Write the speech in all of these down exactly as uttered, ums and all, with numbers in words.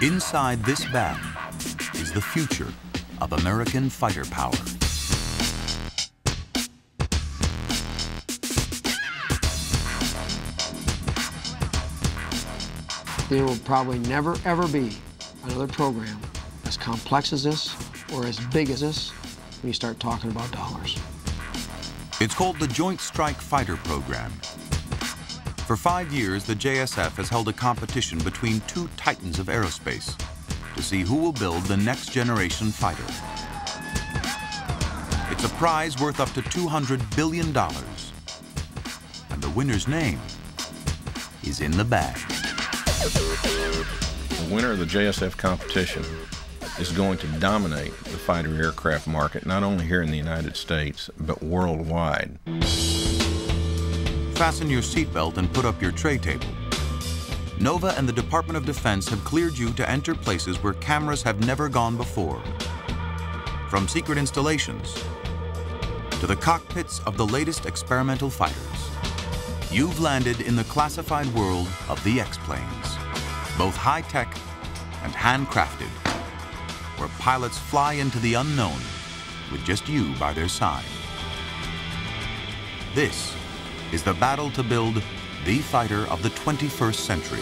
Inside this bag is the future of American fighter power. There will probably never, ever be another program as complex as this or as big as this when you start talking about dollars. It's called the Joint Strike Fighter program. For five years, the J S F has held a competition between two titans of aerospace to see who will build the next generation fighter. It's a prize worth up to two hundred billion dollars. And the winner's name is in the bag. The winner of the J S F competition is going to dominate the fighter aircraft market, not only here in the United States, but worldwide. Fasten your seatbelt and put up your tray table. NOVA and the Department of Defense have cleared you to enter places where cameras have never gone before. From secret installations to the cockpits of the latest experimental fighters, you've landed in the classified world of the X-Planes, both high-tech and handcrafted, where pilots fly into the unknown with just you by their side. This is the battle to build the fighter of the twenty-first century.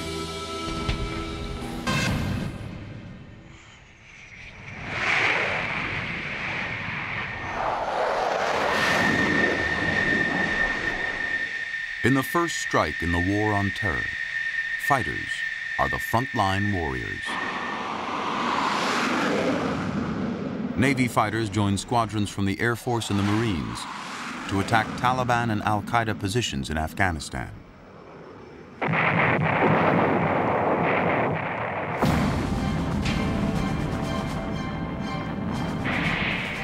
In the first strike in the War on Terror, fighters are the frontline warriors. Navy fighters join squadrons from the Air Force and the Marines to attack Taliban and Al-Qaeda positions in Afghanistan.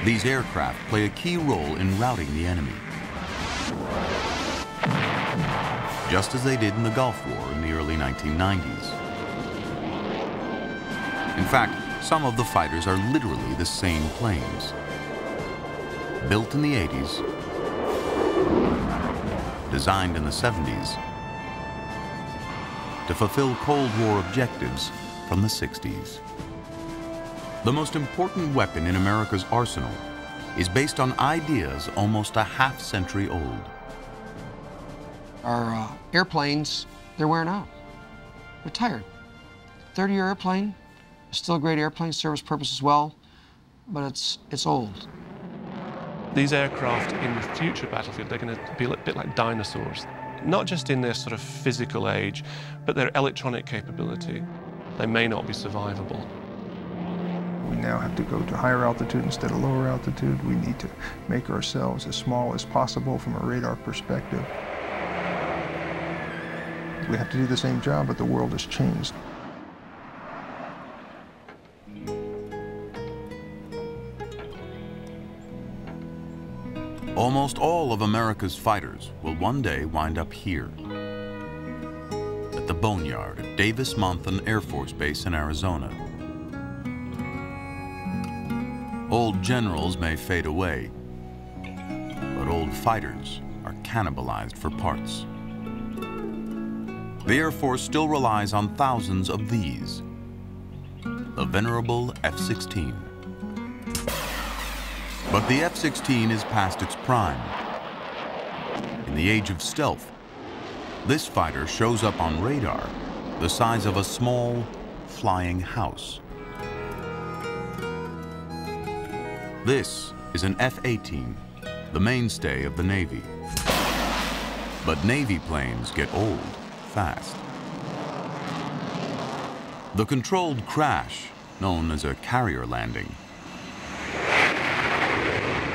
These aircraft play a key role in routing the enemy, just as they did in the Gulf War in the early nineteen nineties. In fact, some of the fighters are literally the same planes. Built in the eighties, designed in the seventies to fulfill Cold War objectives from the sixties. The most important weapon in America's arsenal is based on ideas almost a half century old. Our uh, airplanes, they're wearing out. They're tired. thirty-year airplane, still a great airplane, service purpose as well, but it's, it's old. These aircraft in the future battlefield, they're going to be a bit like dinosaurs, not just in their sort of physical age, but their electronic capability. They may not be survivable. We now have to go to higher altitude instead of lower altitude. We need to make ourselves as small as possible from a radar perspective. We have to do the same job, but the world has changed. Almost all of America's fighters will one day wind up here, at the boneyard at Davis-Monthan Air Force Base in Arizona. Old generals may fade away, but old fighters are cannibalized for parts. The Air Force still relies on thousands of these, the venerable F sixteen. But the F sixteen is past its prime. In the age of stealth, this fighter shows up on radar the size of a small flying house. This is an F eighteen, the mainstay of the Navy. But Navy planes get old fast. The controlled crash, known as a carrier landing,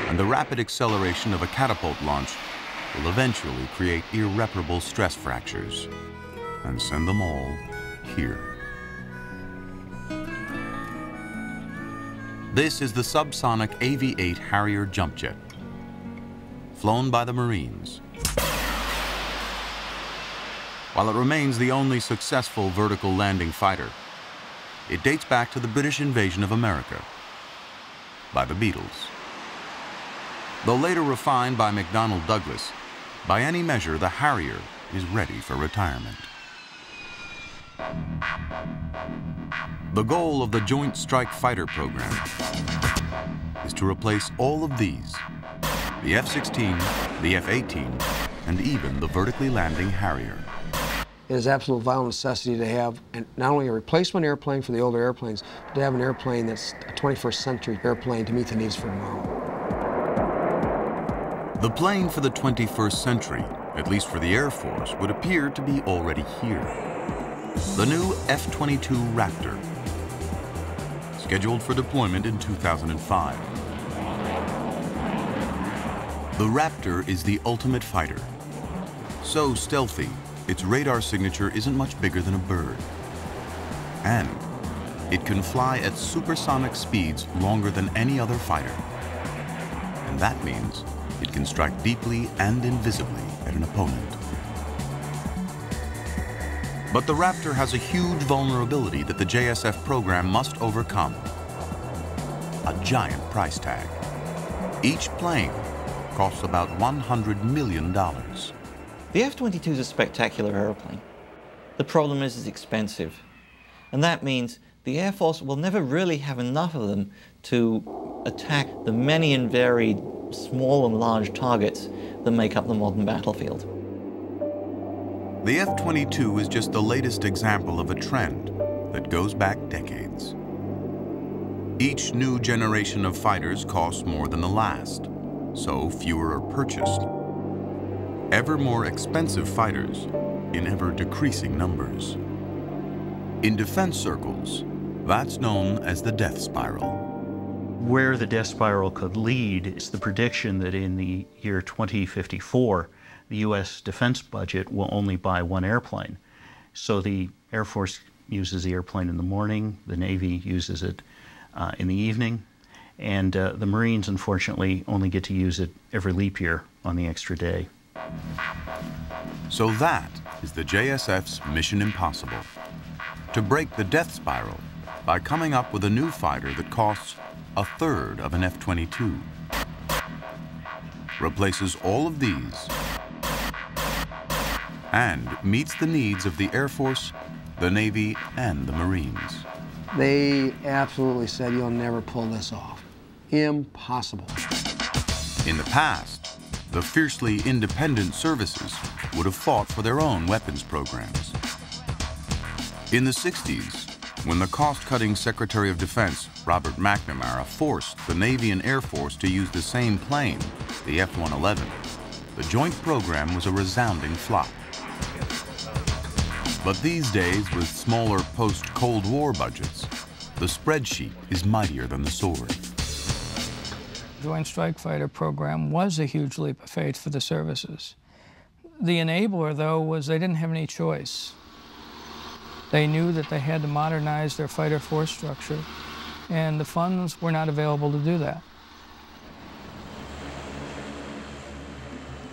and the rapid acceleration of a catapult launch will eventually create irreparable stress fractures and send them all here. This is the subsonic A V eight Harrier jump jet, flown by the Marines. while it remains the only successful vertical landing fighter. It dates back to the British invasion of America by the Beatles. Though later refined by McDonnell Douglas, by any measure, the Harrier is ready for retirement. The goal of the Joint Strike Fighter program is to replace all of these, the F sixteen, the F eighteen, and even the vertically landing Harrier. It is absolute vital necessity to have not only a replacement airplane for the older airplanes, but to have an airplane that's a twenty-first century airplane to meet the needs for tomorrow. The plane for the twenty-first century, at least for the Air Force, would appear to be already here. The new F twenty-two Raptor, scheduled for deployment in two thousand five. The Raptor is the ultimate fighter. So stealthy, its radar signature isn't much bigger than a bird. And it can fly at supersonic speeds longer than any other fighter. And that means it can strike deeply and invisibly at an opponent. But the Raptor has a huge vulnerability that the J S F program must overcome. A giant price tag. Each plane costs about one hundred million dollars. The F twenty-two is a spectacular airplane. The problem is it's expensive. And that means the Air Force will never really have enough of them to attack the many and varied small and large targets that make up the modern battlefield. The F twenty-two is just the latest example of a trend that goes back decades. Each new generation of fighters costs more than the last, so fewer are purchased. Ever more expensive fighters in ever decreasing numbers. In defense circles, that's known as the death spiral. Where the death spiral could lead is the prediction that in the year twenty fifty-four, the U S defense budget will only buy one airplane. So the Air Force uses the airplane in the morning, the Navy uses it uh, in the evening, and uh, the Marines, unfortunately, only get to use it every leap year on the extra day. So that is the J S F's Mission Impossible, to break the death spiral by coming up with a new fighter that costs a third of an F twenty-two, replaces all of these, and meets the needs of the Air Force, the Navy, and the Marines. They absolutely said, you'll never pull this off. Impossible. In the past, the fiercely independent services would have fought for their own weapons programs. In the sixties, when the cost-cutting Secretary of Defense, Robert McNamara, forced the Navy and Air Force to use the same plane, the F one eleven, the joint program was a resounding flop. But these days, with smaller post-Cold War budgets, the spreadsheet is mightier than the sword. The Joint Strike Fighter program was a huge leap of faith for the services. The enabler, though, was they didn't have any choice. They knew that they had to modernize their fighter force structure, and the funds were not available to do that.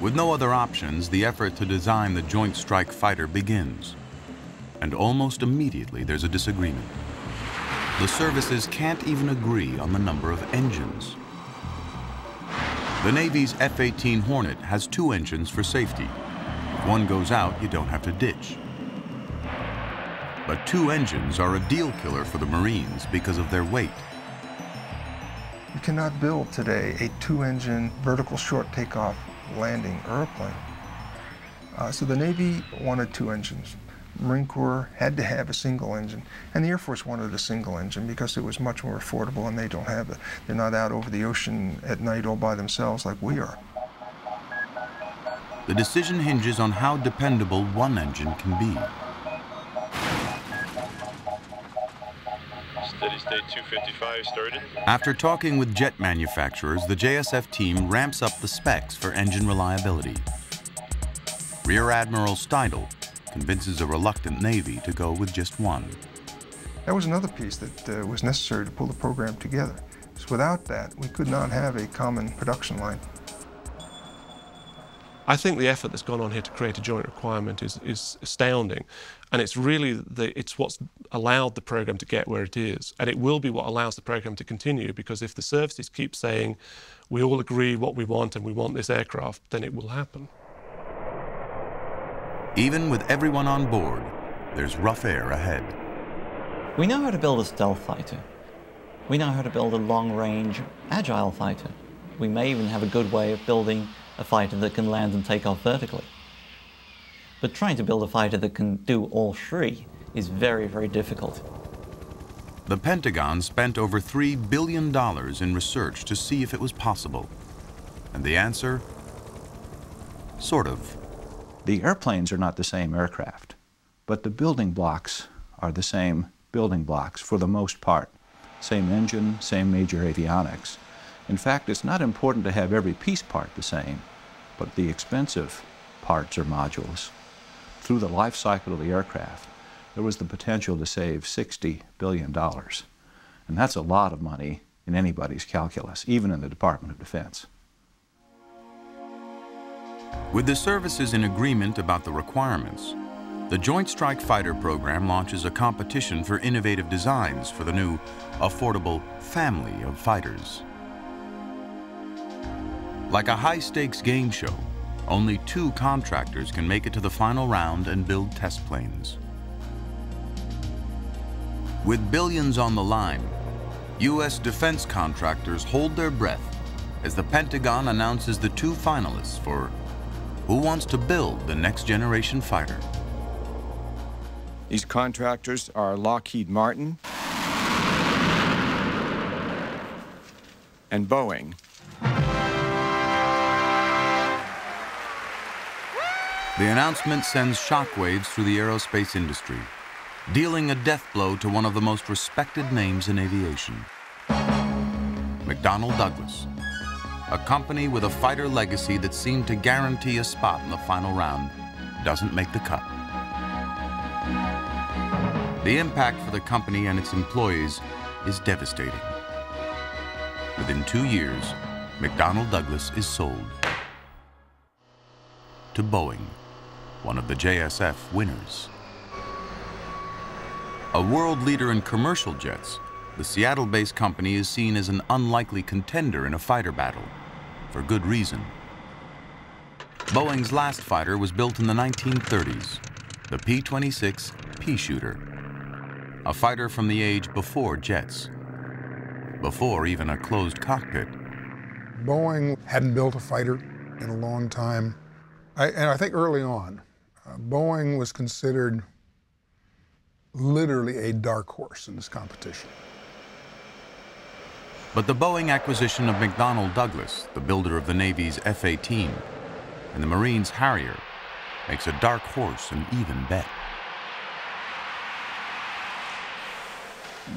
With no other options, the effort to design the Joint Strike Fighter begins. And almost immediately, there's a disagreement. The services can't even agree on the number of engines. The Navy's F eighteen Hornet has two engines for safety. If one goes out, you don't have to ditch. But two engines are a deal killer for the Marines because of their weight. You cannot build today a two-engine vertical short takeoff landing airplane. Uh, so the Navy wanted two engines. Marine Corps had to have a single engine, and the Air Force wanted a single engine because it was much more affordable, and they don't have it. They're not out over the ocean at night all by themselves like we are. The decision hinges on how dependable one engine can be. Steady state two fifty-five started. After talking with jet manufacturers, the J S F team ramps up the specs for engine reliability. Rear Admiral Steidl convinces a reluctant Navy to go with just one. That was another piece that uh, was necessary to pull the program together. So without that, we could not have a common production line. I think the effort that's gone on here to create a joint requirement is, is astounding. And it's really, the, it's what's allowed the program to get where it is. And it will be what allows the program to continue, because if the services keep saying, we all agree what we want and we want this aircraft, then it will happen. Even with everyone on board, there's rough air ahead. We know how to build a stealth fighter. We know how to build a long-range, agile fighter. We may even have a good way of building a fighter that can land and take off vertically. But trying to build a fighter that can do all three is very, very difficult. The Pentagon spent over three billion dollars in research to see if it was possible. And the answer? Sort of. The airplanes are not the same aircraft, but the building blocks are the same building blocks for the most part. Same engine, same major avionics. In fact, it's not important to have every piece part the same, but the expensive parts or modules. Through the life cycle of the aircraft, there was the potential to save sixty billion dollars. And that's a lot of money in anybody's calculus, even in the Department of Defense. With the services in agreement about the requirements, the Joint Strike Fighter program launches a competition for innovative designs for the new, affordable family of fighters. Like a high-stakes game show, only two contractors can make it to the final round and build test planes. With billions on the line, U S defense contractors hold their breath as the Pentagon announces the two finalists for who wants to build the next generation fighter. These contractors are Lockheed Martin and Boeing. The announcement sends shockwaves through the aerospace industry, dealing a death blow to one of the most respected names in aviation, McDonnell Douglas, a company with a fighter legacy that seemed to guarantee a spot in the final round, doesn't make the cut. The impact for the company and its employees is devastating. Within two years, McDonnell Douglas is sold to Boeing, one of the J S F winners. A world leader in commercial jets, the Seattle-based company is seen as an unlikely contender in a fighter battle, for good reason. Boeing's last fighter was built in the nineteen thirties, the P twenty-six pea shooter, a fighter from the age before jets, before even a closed cockpit. Boeing hadn't built a fighter in a long time. I, and I think early on, uh, Boeing was considered literally a dark horse in this competition. But the Boeing acquisition of McDonnell Douglas, the builder of the Navy's F eighteen, and the Marines' Harrier, makes a dark horse an even bet.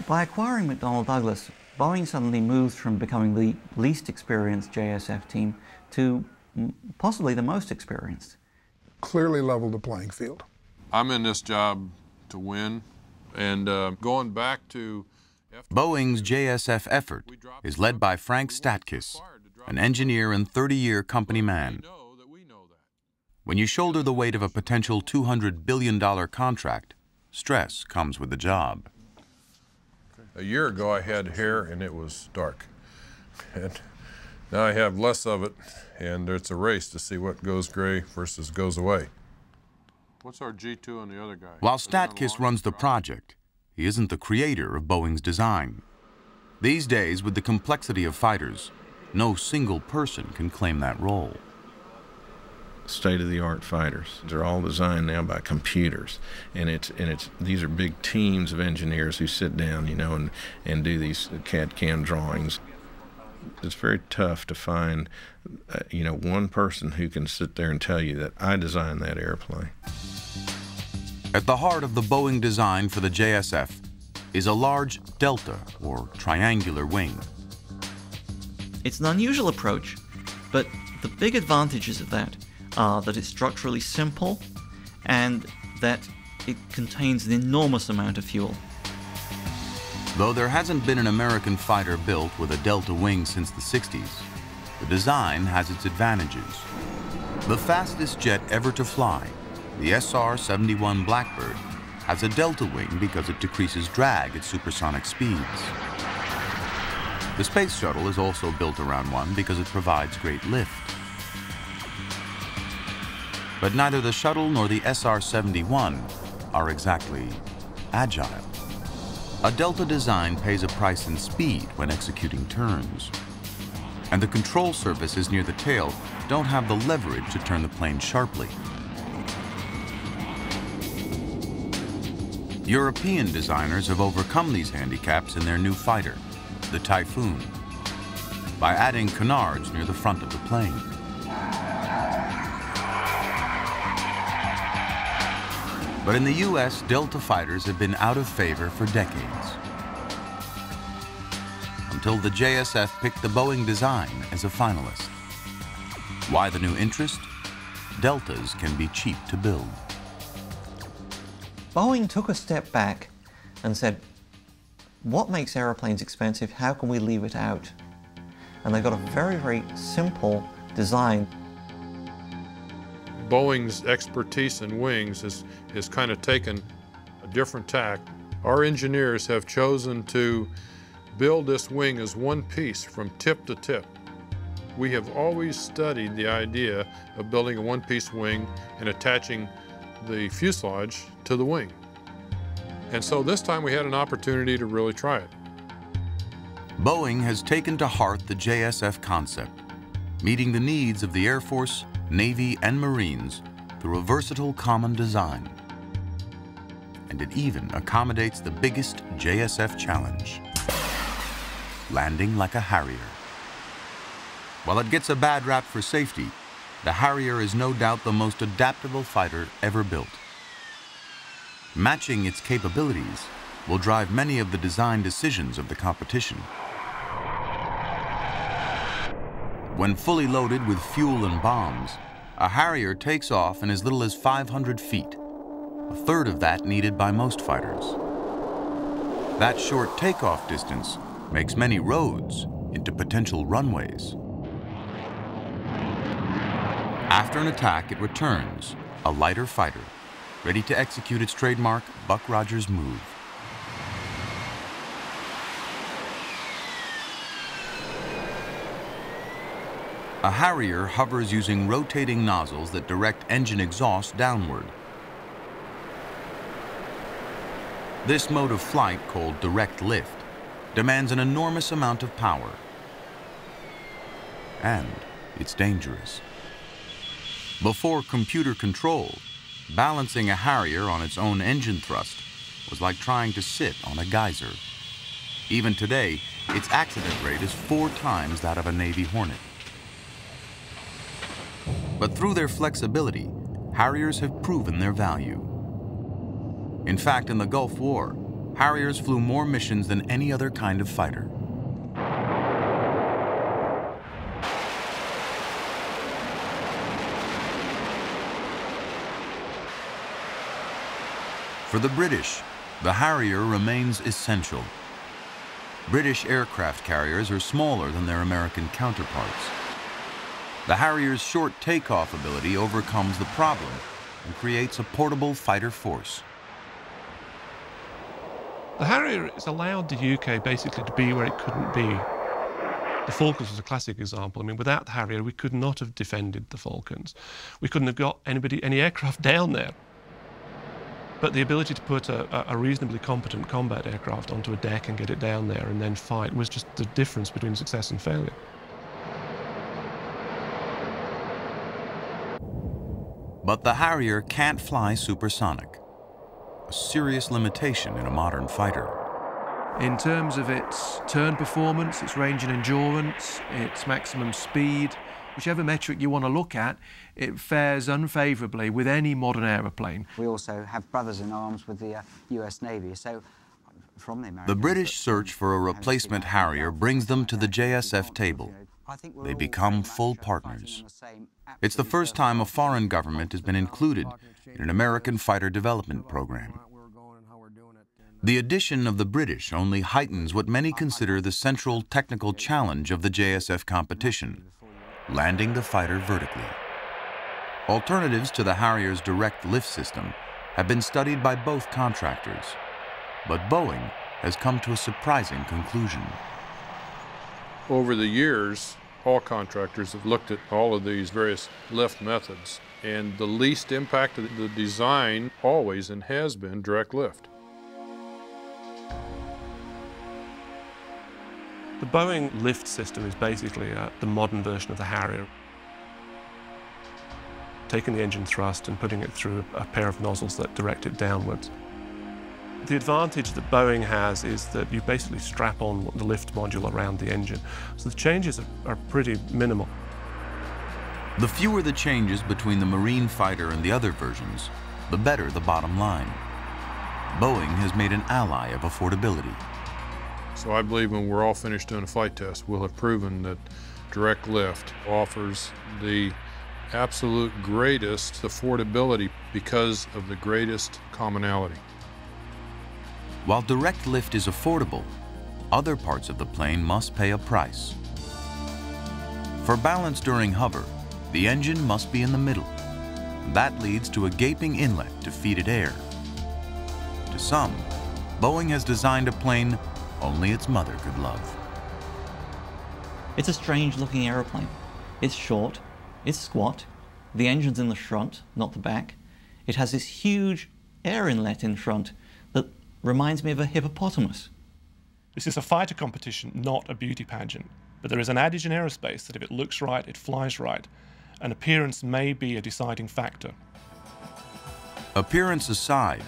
By acquiring McDonnell Douglas, Boeing suddenly moves from becoming the least experienced J S F team to possibly the most experienced. Clearly leveled the playing field. I'm in this job to win, and uh, going back to... Boeing's J S F effort is led by Frank Statkus, an engineer and thirty-year company man. When you shoulder the weight of a potential two hundred billion dollars contract, stress comes with the job. A year ago I had hair and it was dark. And now I have less of it, and it's a race to see what goes gray versus goes away. What's our G two and the other guy? While Statkus runs the project, he isn't the creator of Boeing's design. These days, with the complexity of fighters, no single person can claim that role. State-of-the-art fighters. They're all designed now by computers, and it's and it's these are big teams of engineers who sit down, you know, and and do these C A D C A M drawings. It's very tough to find, uh, you know, one person who can sit there and tell you that I designed that airplane. At the heart of the Boeing design for the J S F is a large delta, or triangular wing. It's an unusual approach, but the big advantages of that are that it's structurally simple and that it contains an enormous amount of fuel. Though there hasn't been an American fighter built with a delta wing since the sixties, the design has its advantages. The fastest jet ever to fly, the S R seventy-one Blackbird, has a delta wing because it decreases drag at supersonic speeds. The space shuttle is also built around one because it provides great lift. But neither the shuttle nor the S R seventy-one are exactly agile. A delta design pays a price in speed when executing turns. And the control surfaces near the tail don't have the leverage to turn the plane sharply. European designers have overcome these handicaps in their new fighter, the Typhoon, by adding canards near the front of the plane. But in the U S, delta fighters have been out of favor for decades, until the J S F picked the Boeing design as a finalist. Why the new interest? Deltas can be cheap to build. Boeing took a step back and said, what makes airplanes expensive? How can we leave it out? And they got a very, very simple design. Boeing's expertise in wings has, has kind of taken a different tack. Our engineers have chosen to build this wing as one piece from tip to tip. We have always studied the idea of building a one-piece wing and attaching the fuselage to the wing. And so this time we had an opportunity to really try it. Boeing has taken to heart the J S F concept, meeting the needs of the Air Force, Navy, and Marines through a versatile common design. And it even accommodates the biggest J S F challenge, landing like a Harrier. While it gets a bad rap for safety, the Harrier is no doubt the most adaptable fighter ever built. Matching its capabilities will drive many of the design decisions of the competition. When fully loaded with fuel and bombs, a Harrier takes off in as little as five hundred feet, a third of that needed by most fighters. That short takeoff distance makes many roads into potential runways. After an attack, it returns, a lighter fighter, ready to execute its trademark Buck Rogers move. A Harrier hovers using rotating nozzles that direct engine exhaust downward. This mode of flight, called direct lift, demands an enormous amount of power. And it's dangerous. Before computer control, balancing a Harrier on its own engine thrust was like trying to sit on a geyser. Even today, its accident rate is four times that of a Navy Hornet. But through their flexibility, Harriers have proven their value. In fact, in the Gulf War, Harriers flew more missions than any other kind of fighter. For the British, the Harrier remains essential. British aircraft carriers are smaller than their American counterparts. The Harrier's short takeoff ability overcomes the problem and creates a portable fighter force. The Harrier has allowed the U K basically to be where it couldn't be. The Falklands was a classic example. I mean, without the Harrier, we could not have defended the Falklands. We couldn't have got anybody, any aircraft down there. But the ability to put a, a reasonably competent combat aircraft onto a deck and get it down there and then fight was just the difference between success and failure. But the Harrier can't fly supersonic, a serious limitation in a modern fighter. In terms of its turn performance, its range and endurance, its maximum speed, whichever metric you want to look at, it fares unfavorably with any modern aeroplane. We also have brothers in arms with the uh, U S Navy, so from the Americans, the British search for a replacement Harrier brings them to the J S F table. They become full partners. It's the first time a foreign government has been included in an American fighter development program. The addition of the British only heightens what many consider the central technical challenge of the J S F competition, landing the fighter vertically. Alternatives to the Harrier's direct lift system have been studied by both contractors, but Boeing has come to a surprising conclusion. Over the years, all contractors have looked at all of these various lift methods, and the least impact of the design always and has been direct lift. The Boeing lift system is basically uh, the modern version of the Harrier. Taking the engine thrust and putting it through a pair of nozzles that direct it downwards. The advantage that Boeing has is that you basically strap on the lift module around the engine, so the changes are pretty minimal. The fewer the changes between the Marine fighter and the other versions, the better the bottom line. Boeing has made an ally of affordability. So I believe when we're all finished doing a flight test, we'll have proven that direct lift offers the absolute greatest affordability because of the greatest commonality. While direct lift is affordable, other parts of the plane must pay a price. For balance during hover, the engine must be in the middle. That leads to a gaping inlet to feed it air. To some, Boeing has designed a plane only its mother could love. It's a strange-looking aeroplane. It's short, it's squat, the engine's in the front, not the back. It has this huge air inlet in front that reminds me of a hippopotamus. This is a fighter competition, not a beauty pageant. But there is an adage in aerospace that if it looks right, it flies right. And appearance may be a deciding factor. Appearance aside,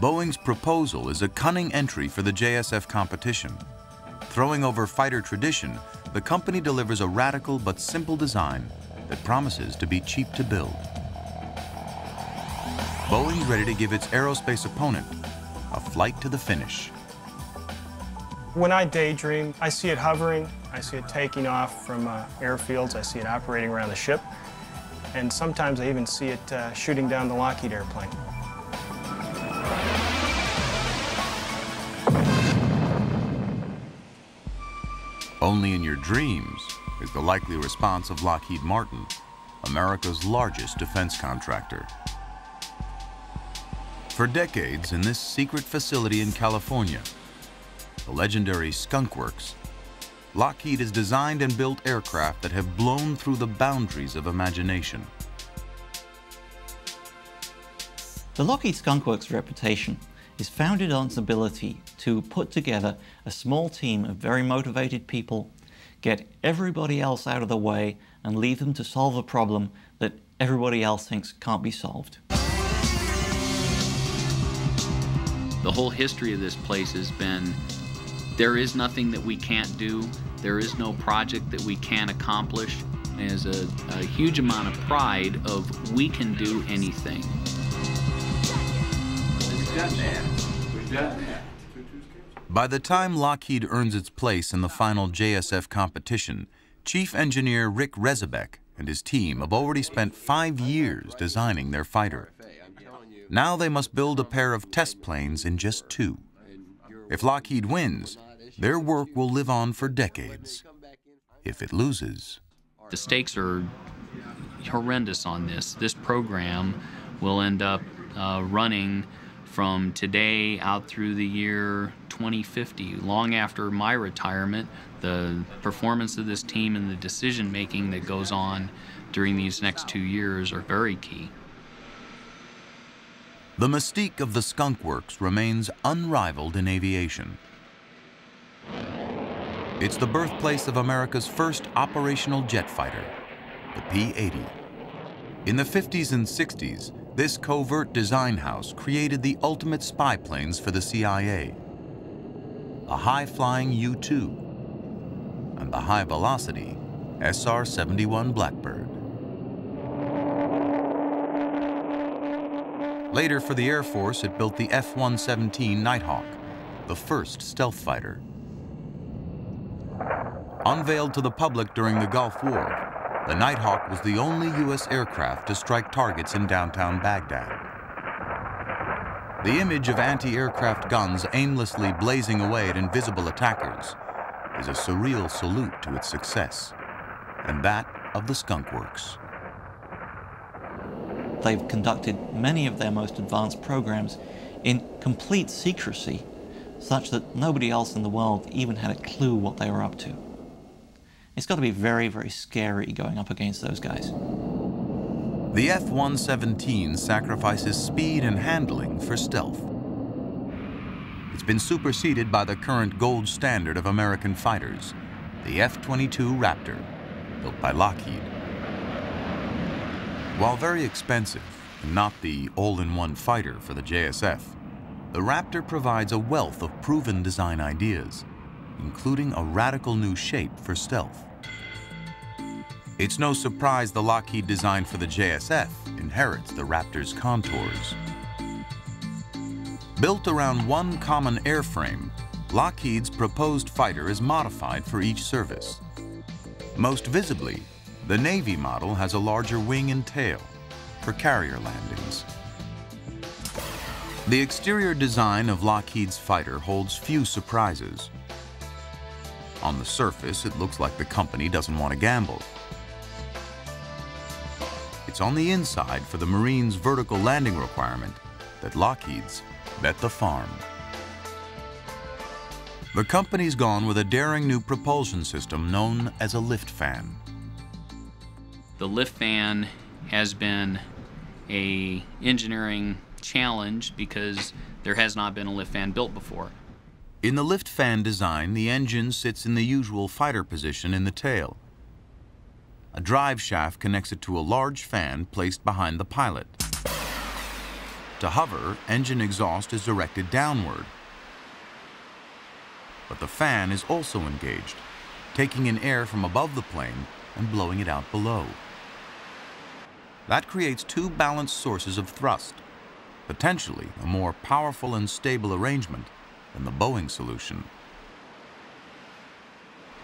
Boeing's proposal is a cunning entry for the J S F competition. Throwing over fighter tradition, the company delivers a radical but simple design that promises to be cheap to build. Boeing's ready to give its aerospace opponent a flight to the finish. When I daydream, I see it hovering, I see it taking off from uh, airfields, I see it operating around the ship, and sometimes I even see it uh, shooting down the Lockheed airplane. Only in your dreams is the likely response of Lockheed Martin, America's largest defense contractor. For decades, in this secret facility in California, the legendary Skunk Works, Lockheed has designed and built aircraft that have blown through the boundaries of imagination. The Lockheed Skunk Works reputation is founded on its ability to put together a small team of very motivated people, get everybody else out of the way, and leave them to solve a problem that everybody else thinks can't be solved. The whole history of this place has been, there is nothing that we can't do, there is no project that we can't accomplish. There's a, a huge amount of pride of, we can do anything. By the time Lockheed earns its place in the final J S F competition, Chief Engineer Rick Rezabek and his team have already spent five years designing their fighter. Now they must build a pair of test planes in just two. If Lockheed wins, their work will live on for decades. If it loses... The stakes are horrendous on this. This program will end up uh, running from today out through the year twenty fifty, long after my retirement. The performance of this team and the decision-making that goes on during these next two years are very key. The mystique of the Skunk Works remains unrivaled in aviation. It's the birthplace of America's first operational jet fighter, the P eighty. In the fifties and sixties, this covert design house created the ultimate spy planes for the C I A, a high-flying U two, and the high-velocity S R seventy-one Blackbird. Later, for the Air Force, it built the F one seventeen Nighthawk, the first stealth fighter. Unveiled to the public during the Gulf War, the Nighthawk was the only U S aircraft to strike targets in downtown Baghdad. The image of anti-aircraft guns aimlessly blazing away at invisible attackers is a surreal salute to its success, and that of the Skunk Works. They've conducted many of their most advanced programs in complete secrecy, such that nobody else in the world even had a clue what they were up to. It's got to be very, very scary going up against those guys. The F one seventeen sacrifices speed and handling for stealth. It's been superseded by the current gold standard of American fighters, the F twenty-two Raptor, built by Lockheed. While very expensive, and not the all-in-one fighter for the J S F, the Raptor provides a wealth of proven design ideas, including a radical new shape for stealth. It's no surprise the Lockheed design for the J S F inherits the Raptor's contours. Built around one common airframe, Lockheed's proposed fighter is modified for each service. Most visibly, the Navy model has a larger wing and tail for carrier landings. The exterior design of Lockheed's fighter holds few surprises. On the surface, it looks like the company doesn't want to gamble. It's on the inside for the Marines' vertical landing requirement that Lockheed's bet the farm. The company's gone with a daring new propulsion system known as a lift fan. The lift fan has been an engineering challenge because there has not been a lift fan built before. In the lift fan design, the engine sits in the usual fighter position in the tail. A drive shaft connects it to a large fan placed behind the pilot. To hover, engine exhaust is directed downward. But the fan is also engaged, taking in air from above the plane and blowing it out below. That creates two balanced sources of thrust, potentially a more powerful and stable arrangement than the Boeing solution.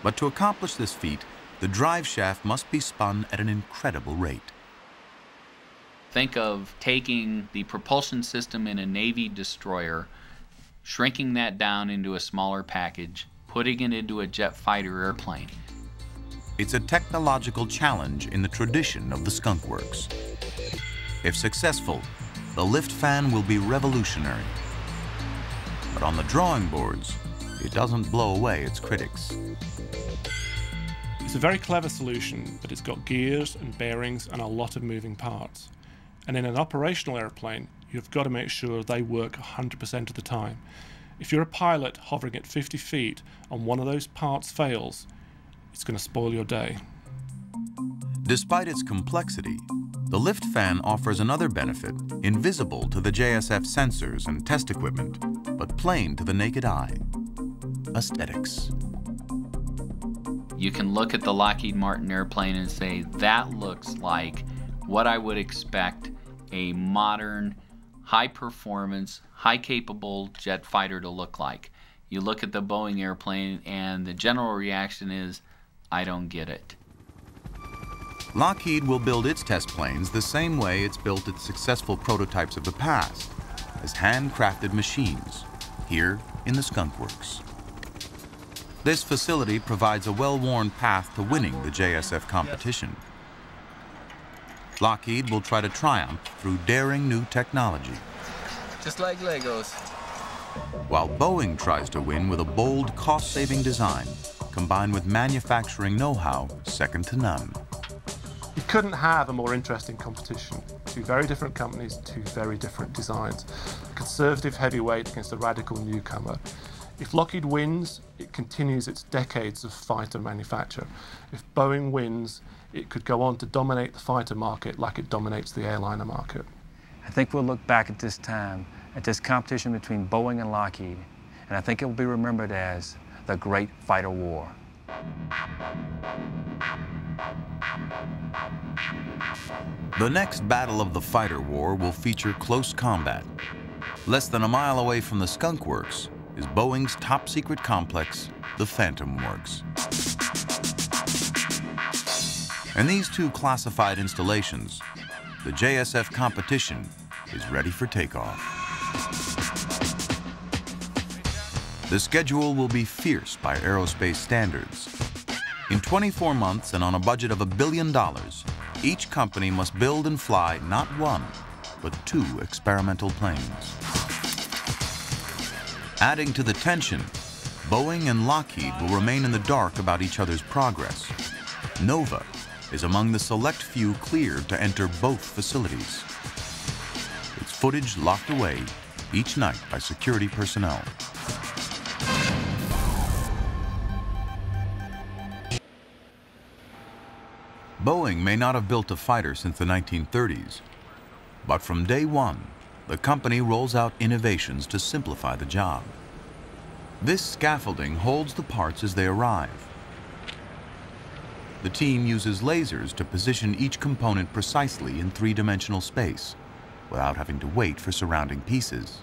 But to accomplish this feat, the drive shaft must be spun at an incredible rate. Think of taking the propulsion system in a Navy destroyer, shrinking that down into a smaller package, putting it into a jet fighter airplane. It's a technological challenge in the tradition of the Skunk Works. If successful, the lift fan will be revolutionary. But on the drawing boards, it doesn't blow away its critics. It's a very clever solution, but it's got gears and bearings and a lot of moving parts. And in an operational airplane, you've got to make sure they work one hundred percent of the time. If you're a pilot hovering at fifty feet and one of those parts fails, it's going to spoil your day. Despite its complexity, the lift fan offers another benefit, invisible to the J S F sensors and test equipment, but plain to the naked eye: aesthetics. You can look at the Lockheed Martin airplane and say, that looks like what I would expect a modern, high-performance, high-capable jet fighter to look like. You look at the Boeing airplane and the general reaction is, I don't get it. Lockheed will build its test planes the same way it's built its successful prototypes of the past, as handcrafted machines, here in the Skunk Works. This facility provides a well-worn path to winning the J S F competition. Lockheed will try to triumph through daring new technology. Just like Legos. While Boeing tries to win with a bold, cost-saving design, combined with manufacturing know-how second to none. You couldn't have a more interesting competition. Two very different companies, two very different designs. A conservative heavyweight against a radical newcomer. If Lockheed wins, it continues its decades of fighter manufacture. If Boeing wins, it could go on to dominate the fighter market like it dominates the airliner market. I think we'll look back at this time, at this competition between Boeing and Lockheed, and I think it will be remembered as the Great Fighter War. The next battle of the fighter war will feature close combat. Less than a mile away from the Skunk Works is Boeing's top secret complex, the Phantom Works. And these two classified installations, the J S F competition is ready for takeoff. The schedule will be fierce by aerospace standards. In twenty-four months and on a budget of a billion dollars, each company must build and fly not one, but two experimental planes. Adding to the tension, Boeing and Lockheed will remain in the dark about each other's progress. Nova is among the select few cleared to enter both facilities. Its footage locked away each night by security personnel. Boeing may not have built a fighter since the nineteen thirties, but from day one, the company rolls out innovations to simplify the job. This scaffolding holds the parts as they arrive. The team uses lasers to position each component precisely in three-dimensional space, without having to wait for surrounding pieces.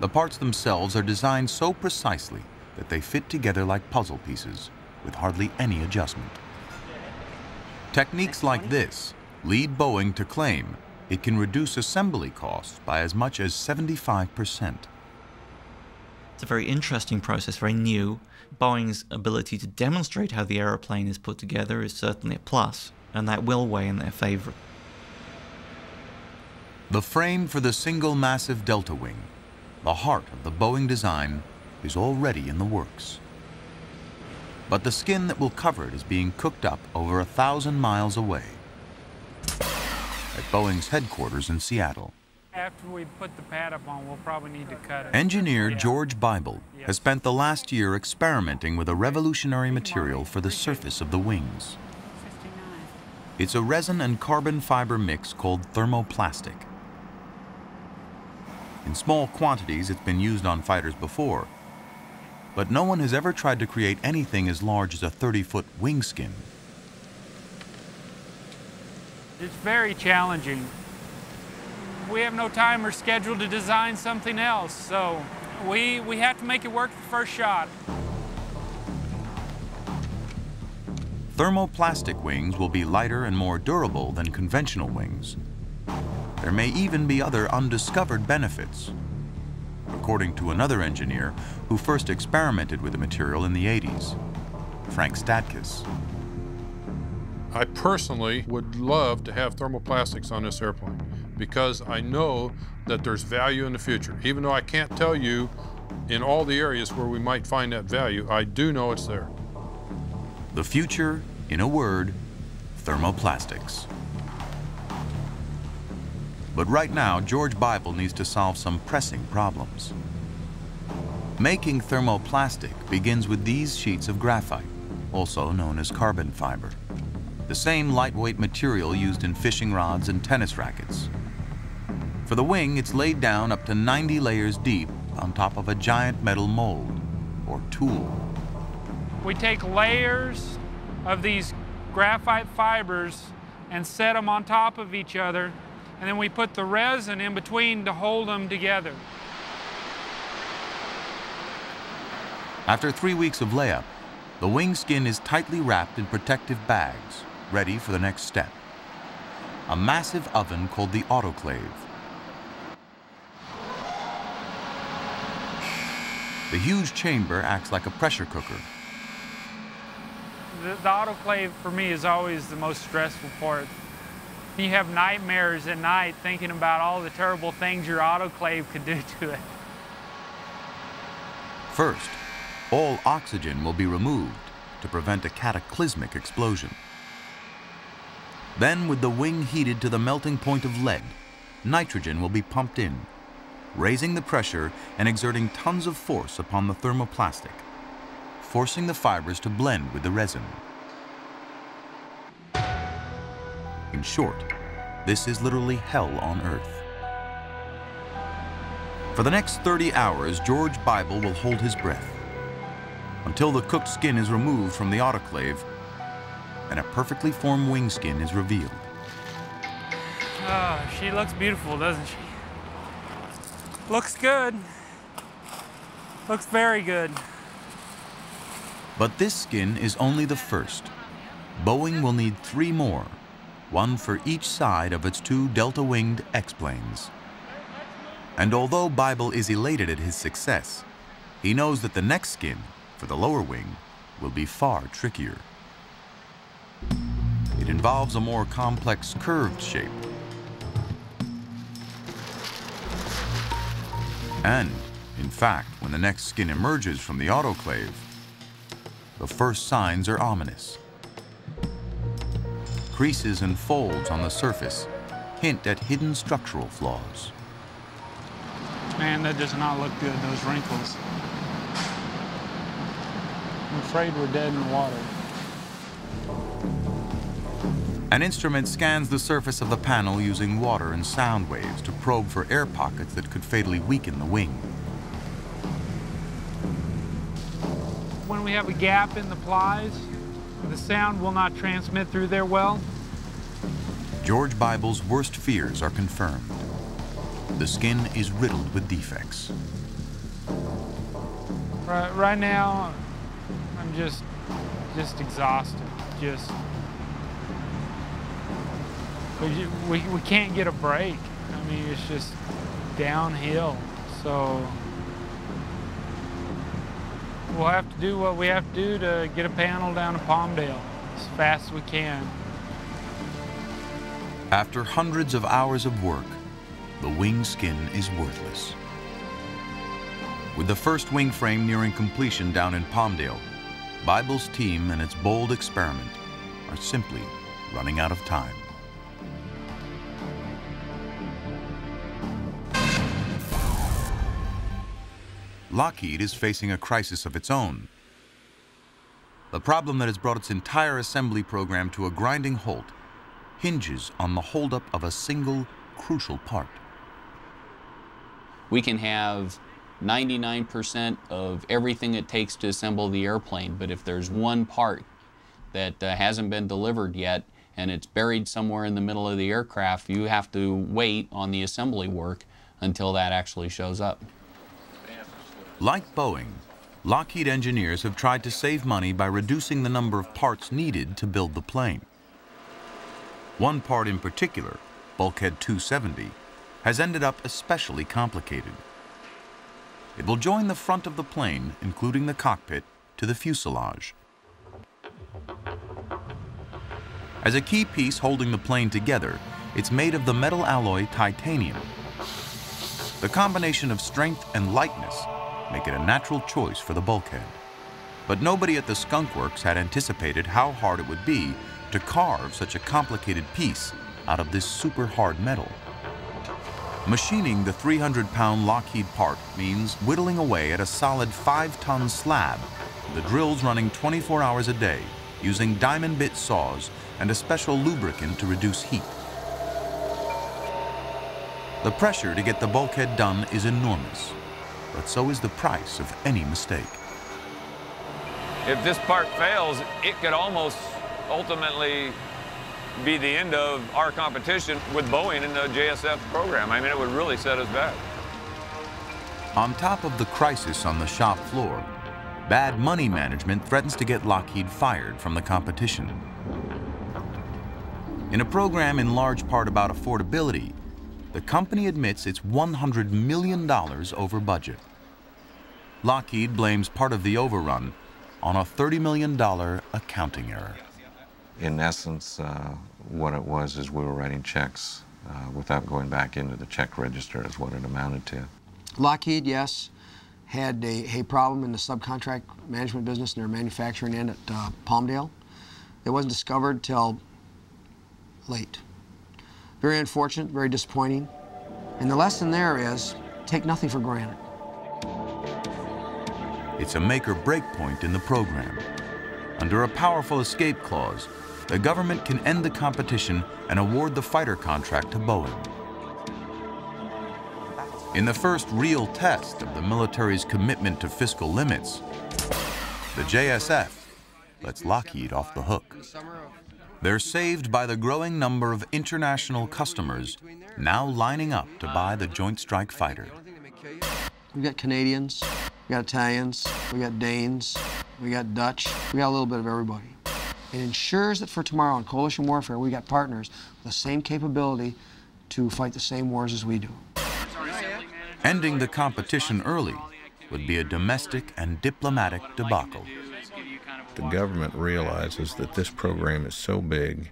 The parts themselves are designed so precisely that they fit together like puzzle pieces, with hardly any adjustment. Techniques like this lead Boeing to claim it can reduce assembly costs by as much as seventy-five percent. It's a very interesting process, very new. Boeing's ability to demonstrate how the aeroplane is put together is certainly a plus, and that will weigh in their favor. The frame for the single massive delta wing, the heart of the Boeing design, is already in the works. But the skin that will cover it is being cooked up over a thousand miles away at Boeing's headquarters in Seattle. After we put the pad up on, we'll probably need to cut it. Engineer George Bible has spent the last year experimenting with a revolutionary material for the surface of the wings. It's a resin and carbon fiber mix called thermoplastic. In small quantities, it's been used on fighters before, but no one has ever tried to create anything as large as a thirty-foot wing skin. It's very challenging. We have no time or schedule to design something else, so we, we have to make it work the first shot. Thermoplastic wings will be lighter and more durable than conventional wings. There may even be other undiscovered benefits, according to another engineer who first experimented with the material in the eighties, Frank Statkus. I personally would love to have thermoplastics on this airplane because I know that there's value in the future. Even though I can't tell you in all the areas where we might find that value, I do know it's there. The future, in a word, thermoplastics. But right now, George Bible needs to solve some pressing problems. Making thermoplastic begins with these sheets of graphite, also known as carbon fiber, the same lightweight material used in fishing rods and tennis rackets. For the wing, it's laid down up to ninety layers deep on top of a giant metal mold, or tool. We take layers of these graphite fibers and set them on top of each other, and then we put the resin in between to hold them together. After three weeks of layup, the wing skin is tightly wrapped in protective bags, ready for the next step, a massive oven called the autoclave. The huge chamber acts like a pressure cooker. The, the autoclave, for me, is always the most stressful part. You have nightmares at night thinking about all the terrible things your autoclave could do to it. First, all oxygen will be removed to prevent a cataclysmic explosion. Then, with the wing heated to the melting point of lead, nitrogen will be pumped in, raising the pressure and exerting tons of force upon the thermoplastic, forcing the fibers to blend with the resin. In short, this is literally hell on earth. For the next thirty hours, George Bible will hold his breath until the cooked skin is removed from the autoclave and a perfectly formed wing skin is revealed. Oh, she looks beautiful, doesn't she? Looks good. Looks very good. But this skin is only the first. Boeing will need three more, one for each side of its two delta-winged X-Planes. And although Bible is elated at his success, he knows that the next skin, for the lower wing, will be far trickier. It involves a more complex curved shape and, in fact, when the next skin emerges from the autoclave, the first signs are ominous. Creases and folds on the surface hint at hidden structural flaws. Man, that does not look good, those wrinkles. I'm afraid we're dead in the water. An instrument scans the surface of the panel using water and sound waves to probe for air pockets that could fatally weaken the wing. When we have a gap in the plies, the sound will not transmit through there well. George Bible's worst fears are confirmed. The skin is riddled with defects. Right, right now, I'm just, just exhausted. Just, we, we, we can't get a break. I mean, it's just downhill. So we'll have to do what we have to do to get a panel down to Palmdale as fast as we can. After hundreds of hours of work, the wing skin is worthless. With the first wing frame nearing completion down in Palmdale, Bible's team and its bold experiment are simply running out of time. Lockheed is facing a crisis of its own. The problem that has brought its entire assembly program to a grinding halt hinges on the holdup of a single crucial part. We can have ninety-nine percent of everything it takes to assemble the airplane, but if there's one part that uh, hasn't been delivered yet and it's buried somewhere in the middle of the aircraft, you have to wait on the assembly work until that actually shows up. Like Boeing, Lockheed engineers have tried to save money by reducing the number of parts needed to build the plane. One part in particular, Bulkhead two seventy, has ended up especially complicated. It will join the front of the plane, including the cockpit, to the fuselage. As a key piece holding the plane together, it's made of the metal alloy titanium. The combination of strength and lightness make it a natural choice for the bulkhead. But nobody at the Skunk Works had anticipated how hard it would be to carve such a complicated piece out of this super hard metal. Machining the three hundred pound Lockheed part means whittling away at a solid five ton slab, the drills running twenty-four hours a day, using diamond bit saws and a special lubricant to reduce heat. The pressure to get the bulkhead done is enormous, but so is the price of any mistake. If this part fails, it could almost ultimately be the end of our competition with Boeing in the J S F program. I mean, it would really set us back. On top of the crisis on the shop floor, bad money management threatens to get Lockheed fired from the competition. In a program in large part about affordability, the company admits it's one hundred million dollars over budget. Lockheed blames part of the overrun on a thirty million dollar accounting error. In essence, uh, what it was is we were writing checks uh, without going back into the check register is what it amounted to. Lockheed, yes, had a, a problem in the subcontract management business in their manufacturing end at uh, Palmdale. It wasn't discovered till late. Very unfortunate, very disappointing. And the lesson there is, take nothing for granted. It's a make or break point in the program. Under a powerful escape clause, the government can end the competition and award the fighter contract to Boeing. In the first real test of the military's commitment to fiscal limits, the J S F lets Lockheed off the hook. They're saved by the growing number of international customers now lining up to buy the Joint Strike Fighter. We've got Canadians, we've got Italians, we've got Danes, we've got Dutch, we've got a little bit of everybody. It ensures that for tomorrow in coalition warfare, we've got partners with the same capability to fight the same wars as we do. Ending the competition early would be a domestic and diplomatic debacle. the government realizes that this program is so big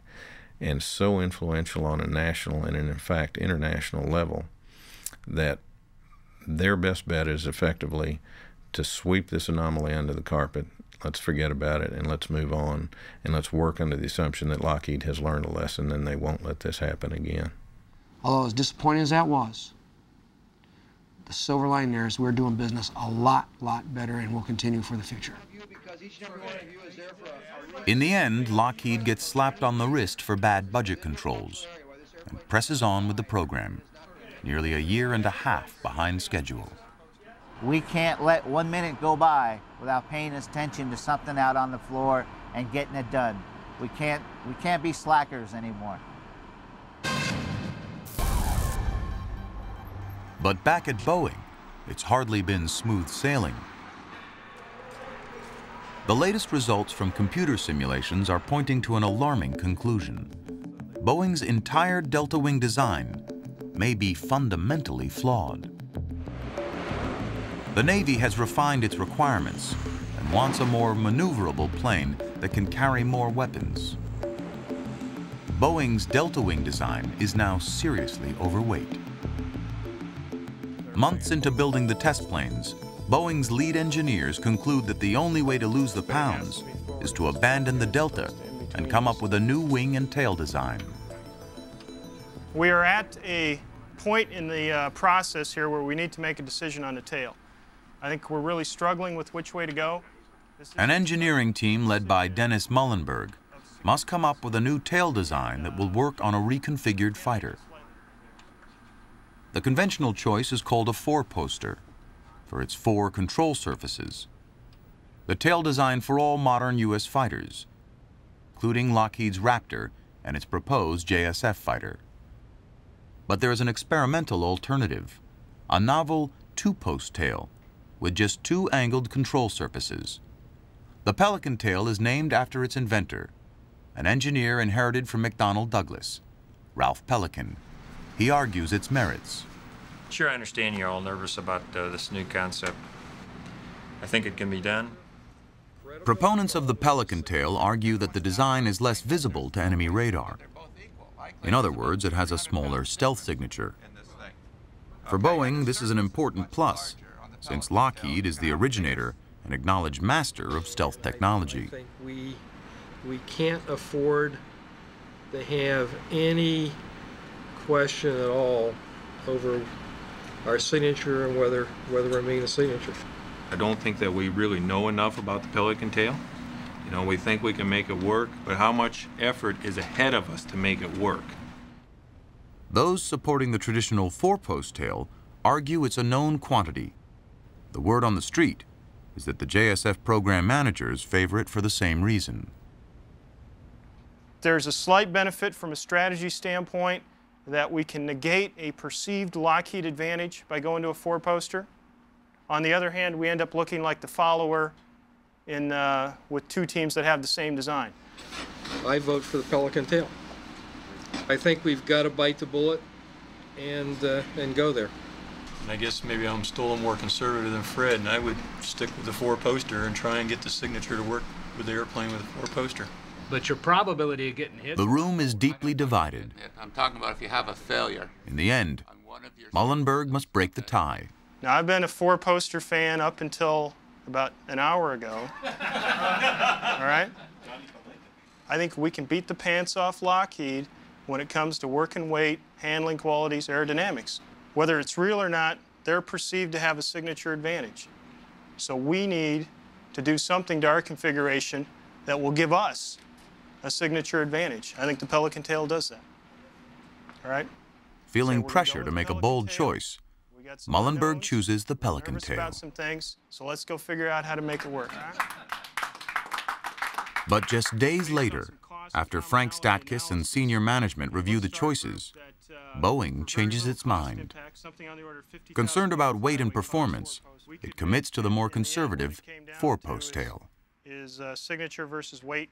and so influential on a national and, in fact, international level that their best bet is effectively to sweep this anomaly under the carpet. Let's forget about it, and let's move on, and let's work under the assumption that Lockheed has learned a lesson and they won't let this happen again. Although as disappointing as that was, the silver lining there is we're doing business a lot, lot better, and will continue for the future. In the end, Lockheed gets slapped on the wrist for bad budget controls and presses on with the program, nearly a year and a half behind schedule. We can't let one minute go by without paying attention to something out on the floor and getting it done. We can't, we can't be slackers anymore. But back at Boeing, it's hardly been smooth sailing. The latest results from computer simulations are pointing to an alarming conclusion. Boeing's entire delta wing design may be fundamentally flawed. The Navy has refined its requirements and wants a more maneuverable plane that can carry more weapons. Boeing's delta wing design is now seriously overweight. Months into building the test planes, Boeing's lead engineers conclude that the only way to lose the pounds is to abandon the delta and come up with a new wing and tail design. We are at a point in the uh, process here where we need to make a decision on the tail. I think we're really struggling with which way to go. An engineering team led by Dennis Mullenberg must come up with a new tail design that will work on a reconfigured fighter. The conventional choice is called a four-poster for its four control surfaces. The tail design for all modern U S fighters, including Lockheed's Raptor and its proposed J S F fighter. But there is an experimental alternative, a novel two-post tail with just two angled control surfaces. The Pelican tail is named after its inventor, an engineer inherited from McDonnell Douglas, Ralph Pelican. He argues its merits. Sure, I understand you're all nervous about uh, this new concept. I think it can be done. Proponents of the Pelican tail argue that the design is less visible to enemy radar. In other words, it has a smaller stealth signature. For Boeing, this is an important plus, since Lockheed is the originator and acknowledged master of stealth technology. I think we, we can't afford to have any question at all over our signature and whether, whether we're meeting a signature. I don't think that we really know enough about the Pelican tail. You know, we think we can make it work, but how much effort is ahead of us to make it work? Those supporting the traditional four-post tail argue it's a known quantity. The word on the street is that the J S F program managers favor it for the same reason. There's a slight benefit from a strategy standpoint that we can negate a perceived Lockheed advantage by going to a four-poster. On the other hand, we end up looking like the follower in, uh, with two teams that have the same design. I vote for the Pelican tail. I think we've got to bite the bullet and, uh, and go there. And I guess maybe I'm still a little more conservative than Fred, and I would stick with the four-poster and try and get the signature to work with the airplane with a four-poster. But your probability of getting hit... The room is deeply divided. I'm talking about if you have a failure. In the end, Mullenberg must break the tie. Now, I've been a four-poster fan up until about an hour ago. All right? I think we can beat the pants off Lockheed when it comes to work and weight, handling qualities, aerodynamics. Whether it's real or not, they're perceived to have a signature advantage. So we need to do something to our configuration that will give us a signature advantage. I think the Pelican tail does that. All right? Feeling so pressure to make a bold tail. choice, Mullenberg chooses the Pelican Nervous tail. About some things, so let's go figure out how to make it work. Right? But just days later, after Frank Statkus and senior management review the choices, Boeing changes its mind. Concerned about weight and performance, it commits to the more conservative four-post tail. Is uh, signature versus weight.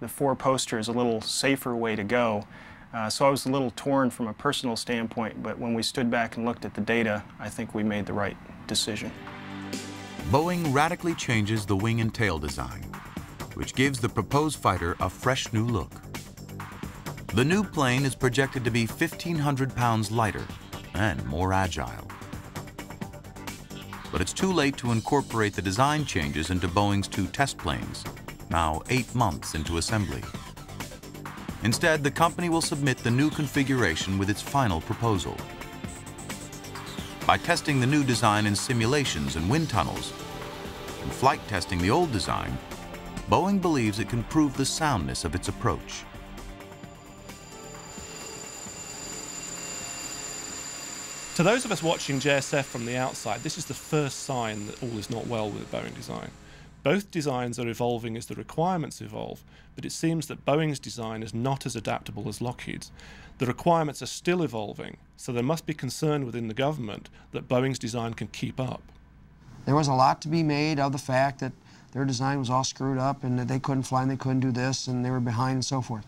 The four-poster is a little safer way to go, uh, so I was a little torn from a personal standpoint, but when we stood back and looked at the data, I think we made the right decision. Boeing radically changes the wing and tail design which gives the proposed fighter a fresh new look. The new plane is projected to be fifteen hundred pounds lighter and more agile. But it's too late to incorporate the design changes into Boeing's two test planes, now eight months into assembly. Instead, the company will submit the new configuration with its final proposal. By testing the new design in simulations and wind tunnels, and flight testing the old design, Boeing believes it can prove the soundness of its approach. To those of us watching J S F from the outside, this is the first sign that all is not well with the Boeing design. Both designs are evolving as the requirements evolve, but it seems that Boeing's design is not as adaptable as Lockheed's. The requirements are still evolving, so there must be concern within the government that Boeing's design can keep up. There was a lot to be made of the fact that their design was all screwed up and that they couldn't fly and they couldn't do this and they were behind and so forth.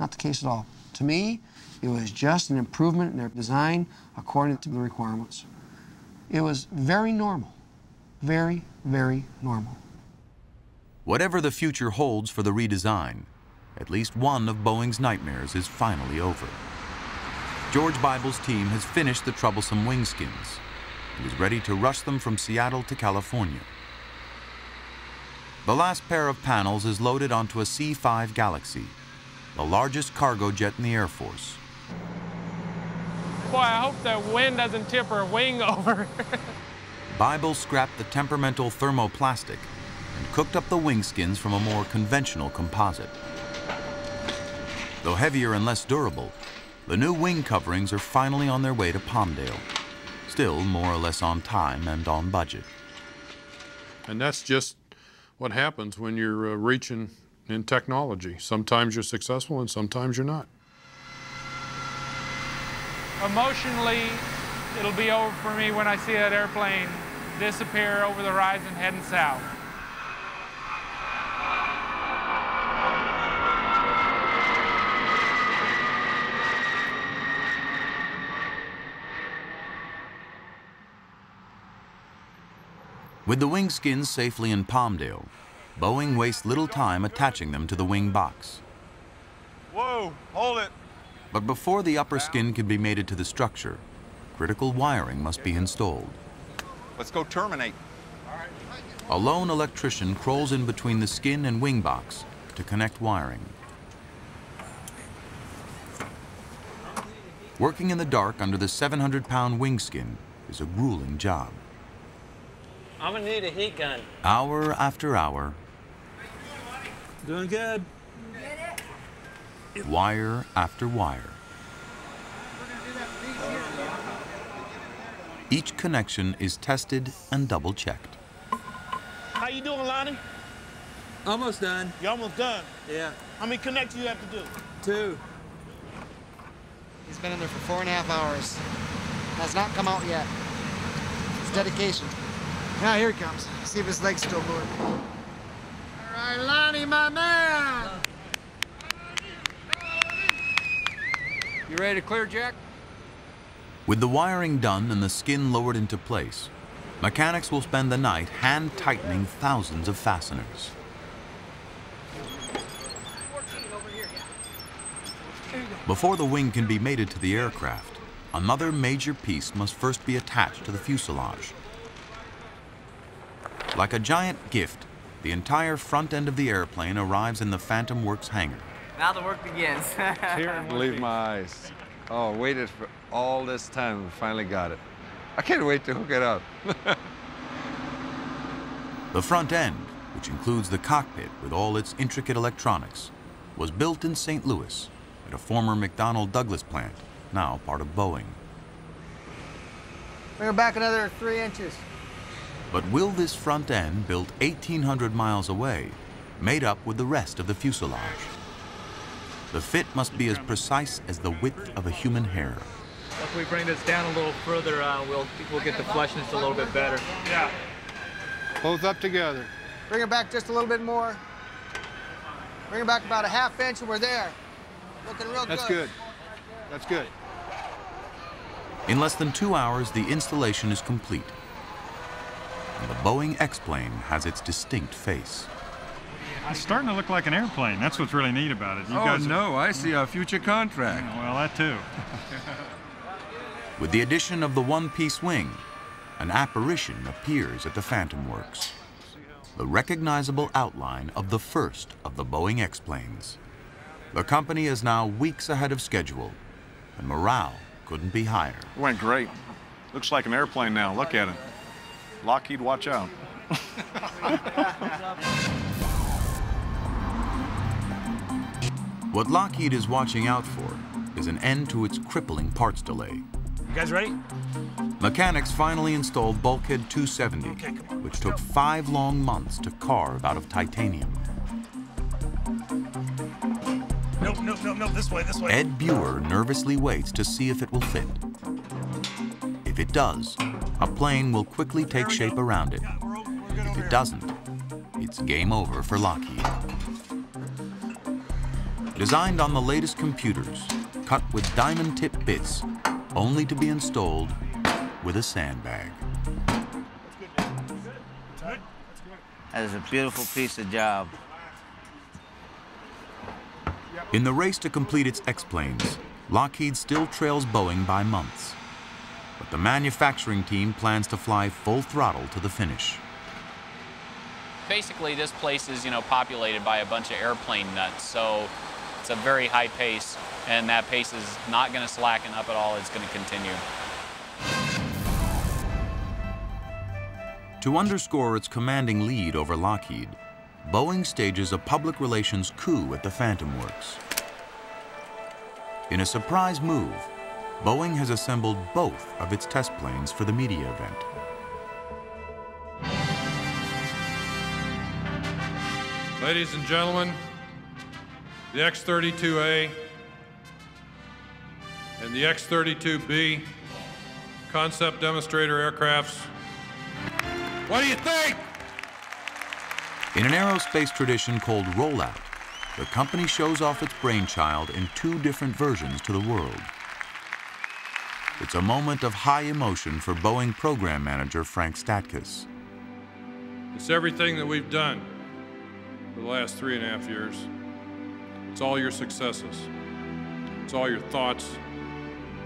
Not the case at all. To me, it was just an improvement in their design according to the requirements. It was very normal. Very, very normal. Whatever the future holds for the redesign, at least one of Boeing's nightmares is finally over. George Bible's team has finished the troublesome wing skins and is ready to rush them from Seattle to California. The last pair of panels is loaded onto a C five Galaxy, the largest cargo jet in the Air Force. Boy, I hope the wind doesn't tip her wing over. Bible scrapped the temperamental thermoplastic and cooked up the wing skins from a more conventional composite. Though heavier and less durable, the new wing coverings are finally on their way to Palmdale, still more or less on time and on budget. And that's just what happens when you're uh, reaching in technology. Sometimes you're successful and sometimes you're not. Emotionally, it'll be over for me when I see that airplane disappear over the horizon heading south. With the wing skins safely in Palmdale, Boeing wastes little time attaching them to the wing box. Whoa, hold it. But before the upper skin can be mated to the structure, critical wiring must be installed. Let's go terminate. A lone electrician crawls in between the skin and wing box to connect wiring. Working in the dark under the seven hundred pound wing skin is a grueling job. I'm gonna need a heat gun. Hour after hour. Doing good. Wire after wire. Each connection is tested and double checked. How you doing, Lonnie? Almost done. You're almost done? Yeah. How many connections you have to do? Two. He's been in there for four and a half hours. Has not come out yet. It's dedication. Now here he comes. See if his leg's still moving. All right, Lonnie, my man! You ready to clear, Jack? With the wiring done and the skin lowered into place, mechanics will spend the night hand-tightening thousands of fasteners. Before the wing can be mated to the aircraft, another major piece must first be attached to the fuselage. Like a giant gift, the entire front end of the airplane arrives in the Phantom Works hangar. Now the work begins. Can't believe my eyes. Oh, waited for all this time and finally got it. I can't wait to hook it up. The front end, which includes the cockpit with all its intricate electronics, was built in Saint Louis at a former McDonnell Douglas plant, now part of Boeing. Bring it back another three inches. But will this front end, built eighteen hundred miles away, mate up with the rest of the fuselage? The fit must be as precise as the width of a human hair. If we bring this down a little further, uh, we'll, we'll get the flushness a little bit better. Yeah. Both up together. Bring it back just a little bit more. Bring it back about a half inch and we're there. Looking real good. That's good. That's good. In less than two hours, the installation is complete. And the Boeing X-Plane has its distinct face. It's starting to look like an airplane. That's what's really neat about it. You oh, guys no, I see our future contract. Well, that too. With the addition of the one-piece wing, an apparition appears at the Phantom Works. The recognizable outline of the first of the Boeing X-Planes. The company is now weeks ahead of schedule, and morale couldn't be higher. It went great. Looks like an airplane now. Look at it. Lockheed, watch out. What Lockheed is watching out for is an end to its crippling parts delay. You guys ready? Mechanics finally installed Bulkhead two seventy, okay, which took five long months to carve out of titanium. No, no, no, no, this way, this way. Ed Buer nervously waits to see if it will fit. If it does, a plane will quickly take shape go. around it. Yeah, we're over, we're if it here. doesn't, it's game over for Lockheed. Designed on the latest computers, cut with diamond-tip bits, only to be installed with a sandbag. That is a beautiful piece of job. In the race to complete its X-Planes, Lockheed still trails Boeing by months. But the manufacturing team plans to fly full throttle to the finish. Basically, this place is, you know, populated by a bunch of airplane nuts, so it's a very high pace, and that pace is not going to slacken up at all. It's going to continue. To underscore its commanding lead over Lockheed, Boeing stages a public relations coup at the Phantom Works. In a surprise move, Boeing has assembled both of its test planes for the media event. Ladies and gentlemen, the X thirty-two A and the X thirty-two B concept demonstrator aircrafts. What do you think? In an aerospace tradition called rollout, the company shows off its brainchild in two different versions to the world. It's a moment of high emotion for Boeing program manager Frank Statkus. It's everything that we've done for the last three and a half years. It's all your successes. It's all your thoughts.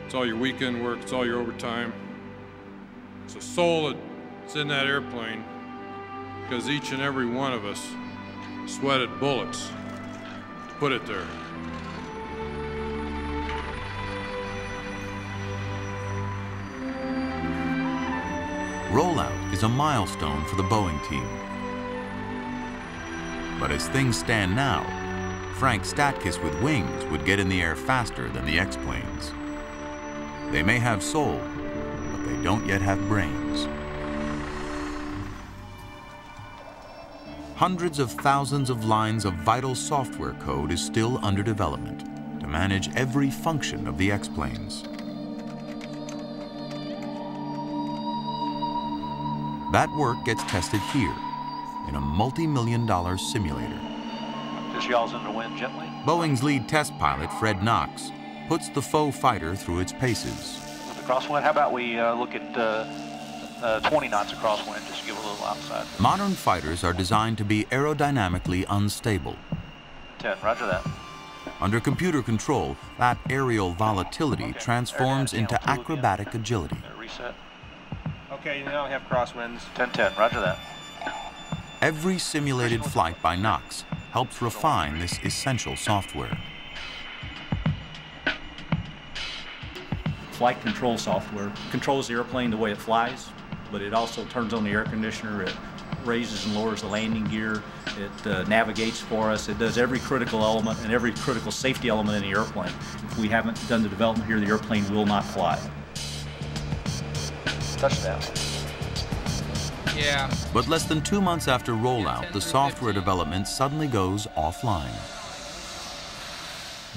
It's all your weekend work. It's all your overtime. It's the soul that's in that airplane because each and every one of us sweated bullets to put it there. Rollout is a milestone for the Boeing team. But as things stand now, Frank Statkus with wings would get in the air faster than the X-Planes. They may have soul, but they don't yet have brains. Hundreds of thousands of lines of vital software code is still under development to manage every function of the X-Planes. That work gets tested here, in a multi-million dollar simulator. Just y'all's in the wind gently. Boeing's lead test pilot, Fred Knox, puts the faux fighter through its paces. With the crosswind, how about we uh, look at uh, uh, twenty knots of crosswind, just to give a little outside. Modern fighters are designed to be aerodynamically unstable. ten, roger that. Under computer control, that aerial volatility okay. transforms into acrobatic again. agility. Reset. Okay, you now have crosswinds. ten ten, roger that. Every simulated flight by Knox helps refine this essential software. Flight control software controls the airplane the way it flies, but it also turns on the air conditioner, it raises and lowers the landing gear, it uh, navigates for us, it does every critical element and every critical safety element in the airplane. If we haven't done the development here, the airplane will not fly. Touchdown. Yeah. But less than two months after rollout, the software development suddenly goes offline.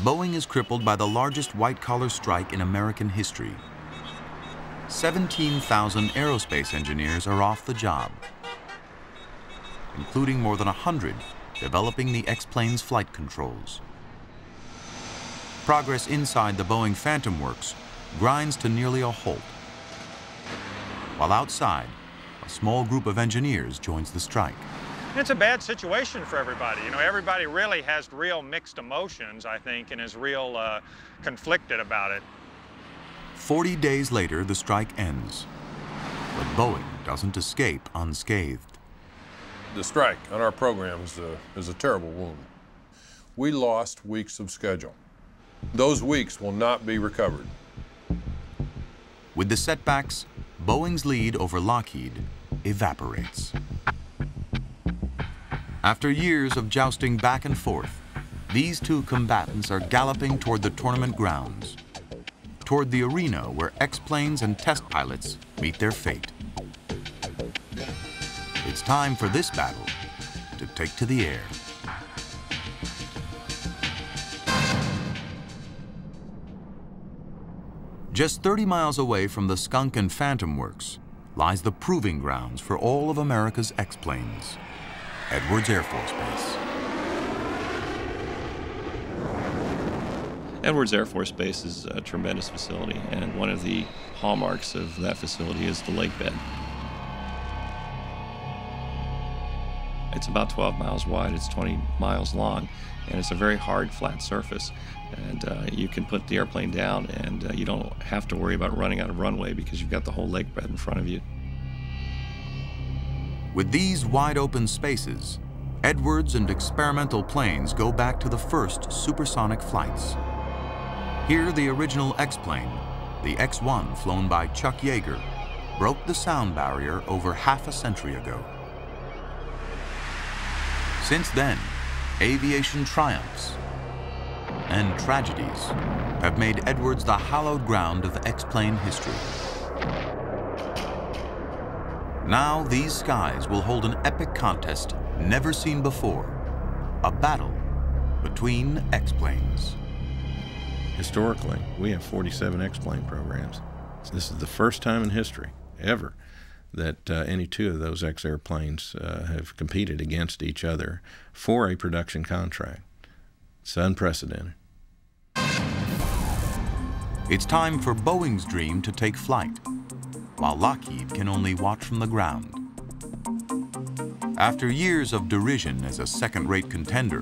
Boeing is crippled by the largest white-collar strike in American history. seventeen thousand aerospace engineers are off the job, including more than one hundred developing the X-Plane's flight controls. Progress inside the Boeing Phantom Works grinds to nearly a halt. While outside, a small group of engineers joins the strike. It's a bad situation for everybody. You know, everybody really has real mixed emotions, I think, and is real uh, conflicted about it. Forty days later, the strike ends, but Boeing doesn't escape unscathed. The strike on our program is a, is a terrible wound. We lost weeks of schedule. Those weeks will not be recovered. With the setbacks, Boeing's lead over Lockheed evaporates. After years of jousting back and forth, these two combatants are galloping toward the tournament grounds, toward the arena where X-planes and test pilots meet their fate. It's time for this battle to take to the air. Just thirty miles away from the Skunk and Phantom Works lies the proving grounds for all of America's X-planes, Edwards Air Force Base. Edwards Air Force Base is a tremendous facility, and one of the hallmarks of that facility is the lake bed. It's about twelve miles wide, it's twenty miles long, and it's a very hard, flat surface. And uh, you can put the airplane down, and uh, you don't have to worry about running out of runway because you've got the whole lake bed in front of you. With these wide-open spaces, Edwards and experimental planes go back to the first supersonic flights. Here, the original X-plane, the X one flown by Chuck Yeager, broke the sound barrier over half a century ago. Since then, aviation triumphs and tragedies have made Edwards the hallowed ground of X-plane history. Now these skies will hold an epic contest never seen before, a battle between X-planes. Historically, we have forty-seven X-plane programs. This is the first time in history, ever, that uh, any two of those X-airplanes uh, have competed against each other for a production contract. It's unprecedented. It's time for Boeing's dream to take flight, while Lockheed can only watch from the ground. After years of derision as a second-rate contender,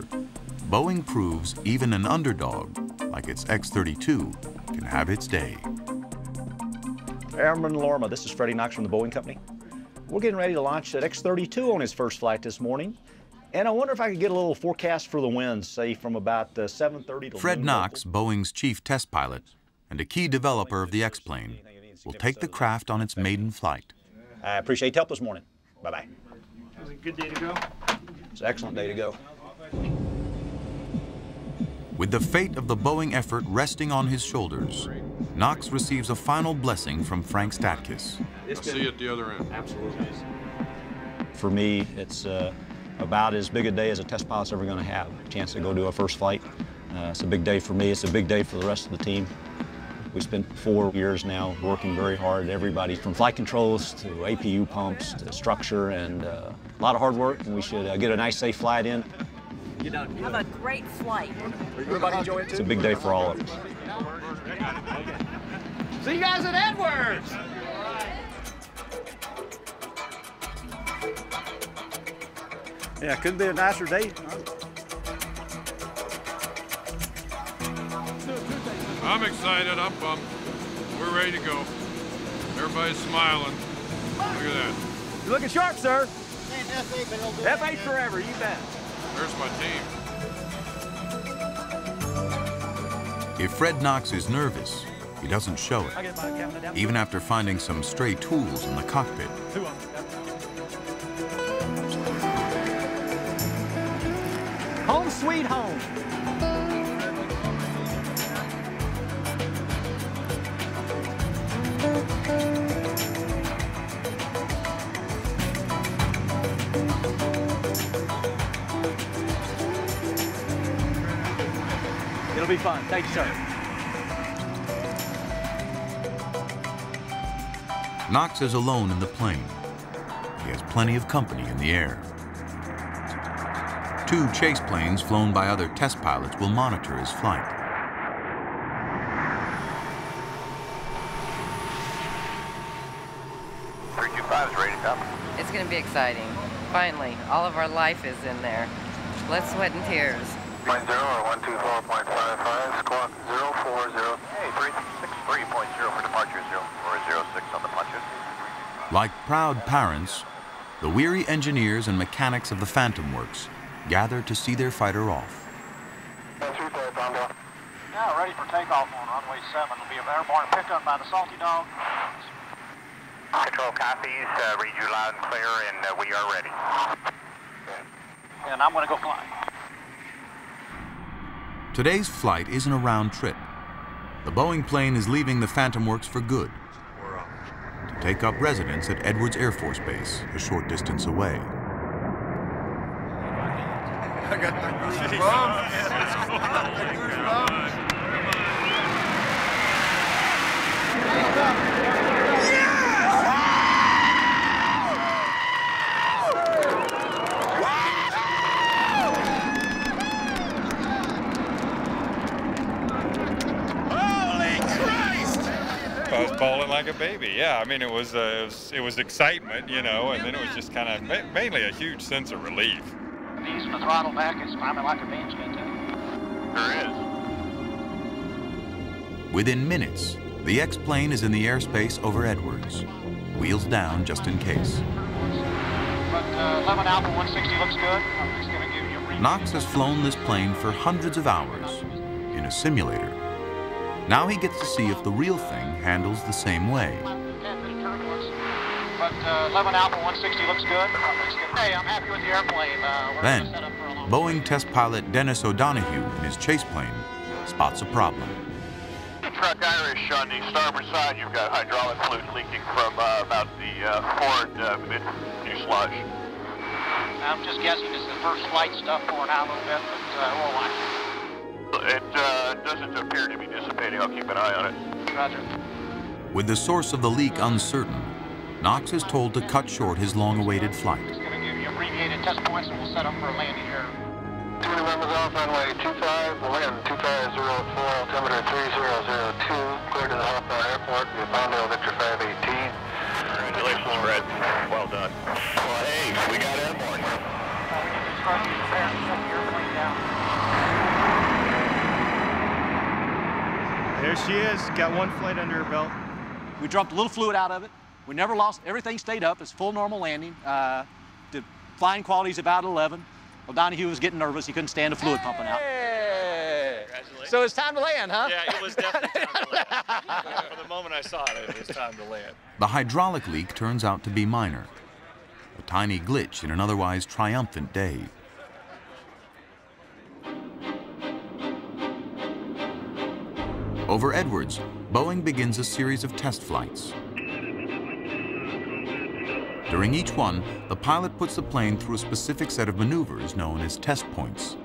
Boeing proves even an underdog, like its X thirty-two, can have its day. Airman Lorma, this is Freddie Knox from the Boeing Company. We're getting ready to launch that X thirty-two on his first flight this morning. And I wonder if I could get a little forecast for the winds, say from about uh, seven thirty to... Fred Knox, Boeing's chief test pilot and a key developer of the X-plane, will take the craft on its maiden flight. I appreciate your help this morning. Bye-bye. It was a good day to go. It's an excellent day to go. With the fate of the Boeing effort resting on his shoulders, Knox receives a final blessing from Frank Statkus. I see you at the other end. Absolutely. For me, it's... Uh, about as big a day as a test pilot's ever going to have, a chance to go do a first flight. Uh, it's a big day for me. It's a big day for the rest of the team. We spent four years now working very hard. Everybody from flight controls to A P U pumps to structure, and uh, a lot of hard work. And we should uh, get a nice, safe flight in. Have a great flight. Everybody enjoy it too. It's a big day for all of us. See you guys at Edwards. Yeah, couldn't be a nicer day. I'm excited, I'm pumped. We're ready to go. Everybody's smiling. Look at that. You're looking sharp, sir. F eight forever, you bet. There's my team. If Fred Knox is nervous, he doesn't show it, even after finding some stray tools in the cockpit. Home sweet home. It'll be fun. Thank you, sir. Knox is alone in the plane. He has plenty of company in the air. Two chase planes flown by other test pilots will monitor his flight. three two five is ready to come. It's going to be exciting. Finally, all of our life is in there. Blood, sweat, and tears. Point zero or one two four point five five. Squawk zero four zero three six three point zero for departure zero four zero six on the punches. Like proud parents, the weary engineers and mechanics of the Phantom Works gather to see their fighter off. That's your third, Bondo. Now ready for takeoff on runway seven. Will be an airborne pickup by the Salty Dog. Control copies. Uh, read you loud and clear, and uh, we are ready. And I'm going to go flying. Today's flight isn't a round trip. The Boeing plane is leaving the Phantom Works for good to take up residence at Edwards Air Force Base, a short distance away. I got the goose bumps. Holy Christ! I was bawling like a baby. Yeah, I mean it was, uh, it was it was excitement, you know, and then it was just kind of ma mainly a huge sense of relief. Ease the throttle back, it's climbing like a bean spin tank. Sure is. Within minutes, the X-plane is in the airspace over Edwards. Wheels down just in case. But uh, eleven Alpha one sixty looks good. I'm just gonna give you a brief. Knox has flown this plane for hundreds of hours in a simulator. Now he gets to see if the real thing handles the same way. But uh, eleven Alpha one sixty looks good. Hey, I'm happy with the airplane. Uh, then, Boeing test pilot Dennis O'Donohue in his chase plane spots a problem. Truck Irish on the starboard side, you've got hydraulic fluid leaking from uh, about the uh, forward uh, mid-new sludge. I'm just guessing it's the first flight stuff pouring out a little bit, but uh, we'll watch it. It uh, doesn't appear to be dissipating. I'll keep an eye on it. Roger. With the source of the leak uncertain, Knox is told to cut short his long-awaited flight. I'm just going to give you abbreviated test points and we'll set up for a landing here. Two members off runway two five, we'll land two five zero four, altimeter three zero zero two, clear to the Hofbauer Airport, we found out Victor five eighteen. Congratulations, Fred. Well done. Well, hey, we got airborne. Well, we can just run through the air and set the airplane down. There she is, got one flight under her belt. We dropped a little fluid out of it. We never lost, everything stayed up. It's full normal landing. Uh, the flying quality's about eleven. O'Donohue was getting nervous. He couldn't stand the fluid hey! pumping out. Congratulations. So it's time to land, huh? Yeah, it was definitely time to land. Yeah, from the moment I saw it, it was time to land. The hydraulic leak turns out to be minor, a tiny glitch in an otherwise triumphant day. Over Edwards, Boeing begins a series of test flights. During each one, the pilot puts the plane through a specific set of maneuvers known as test points.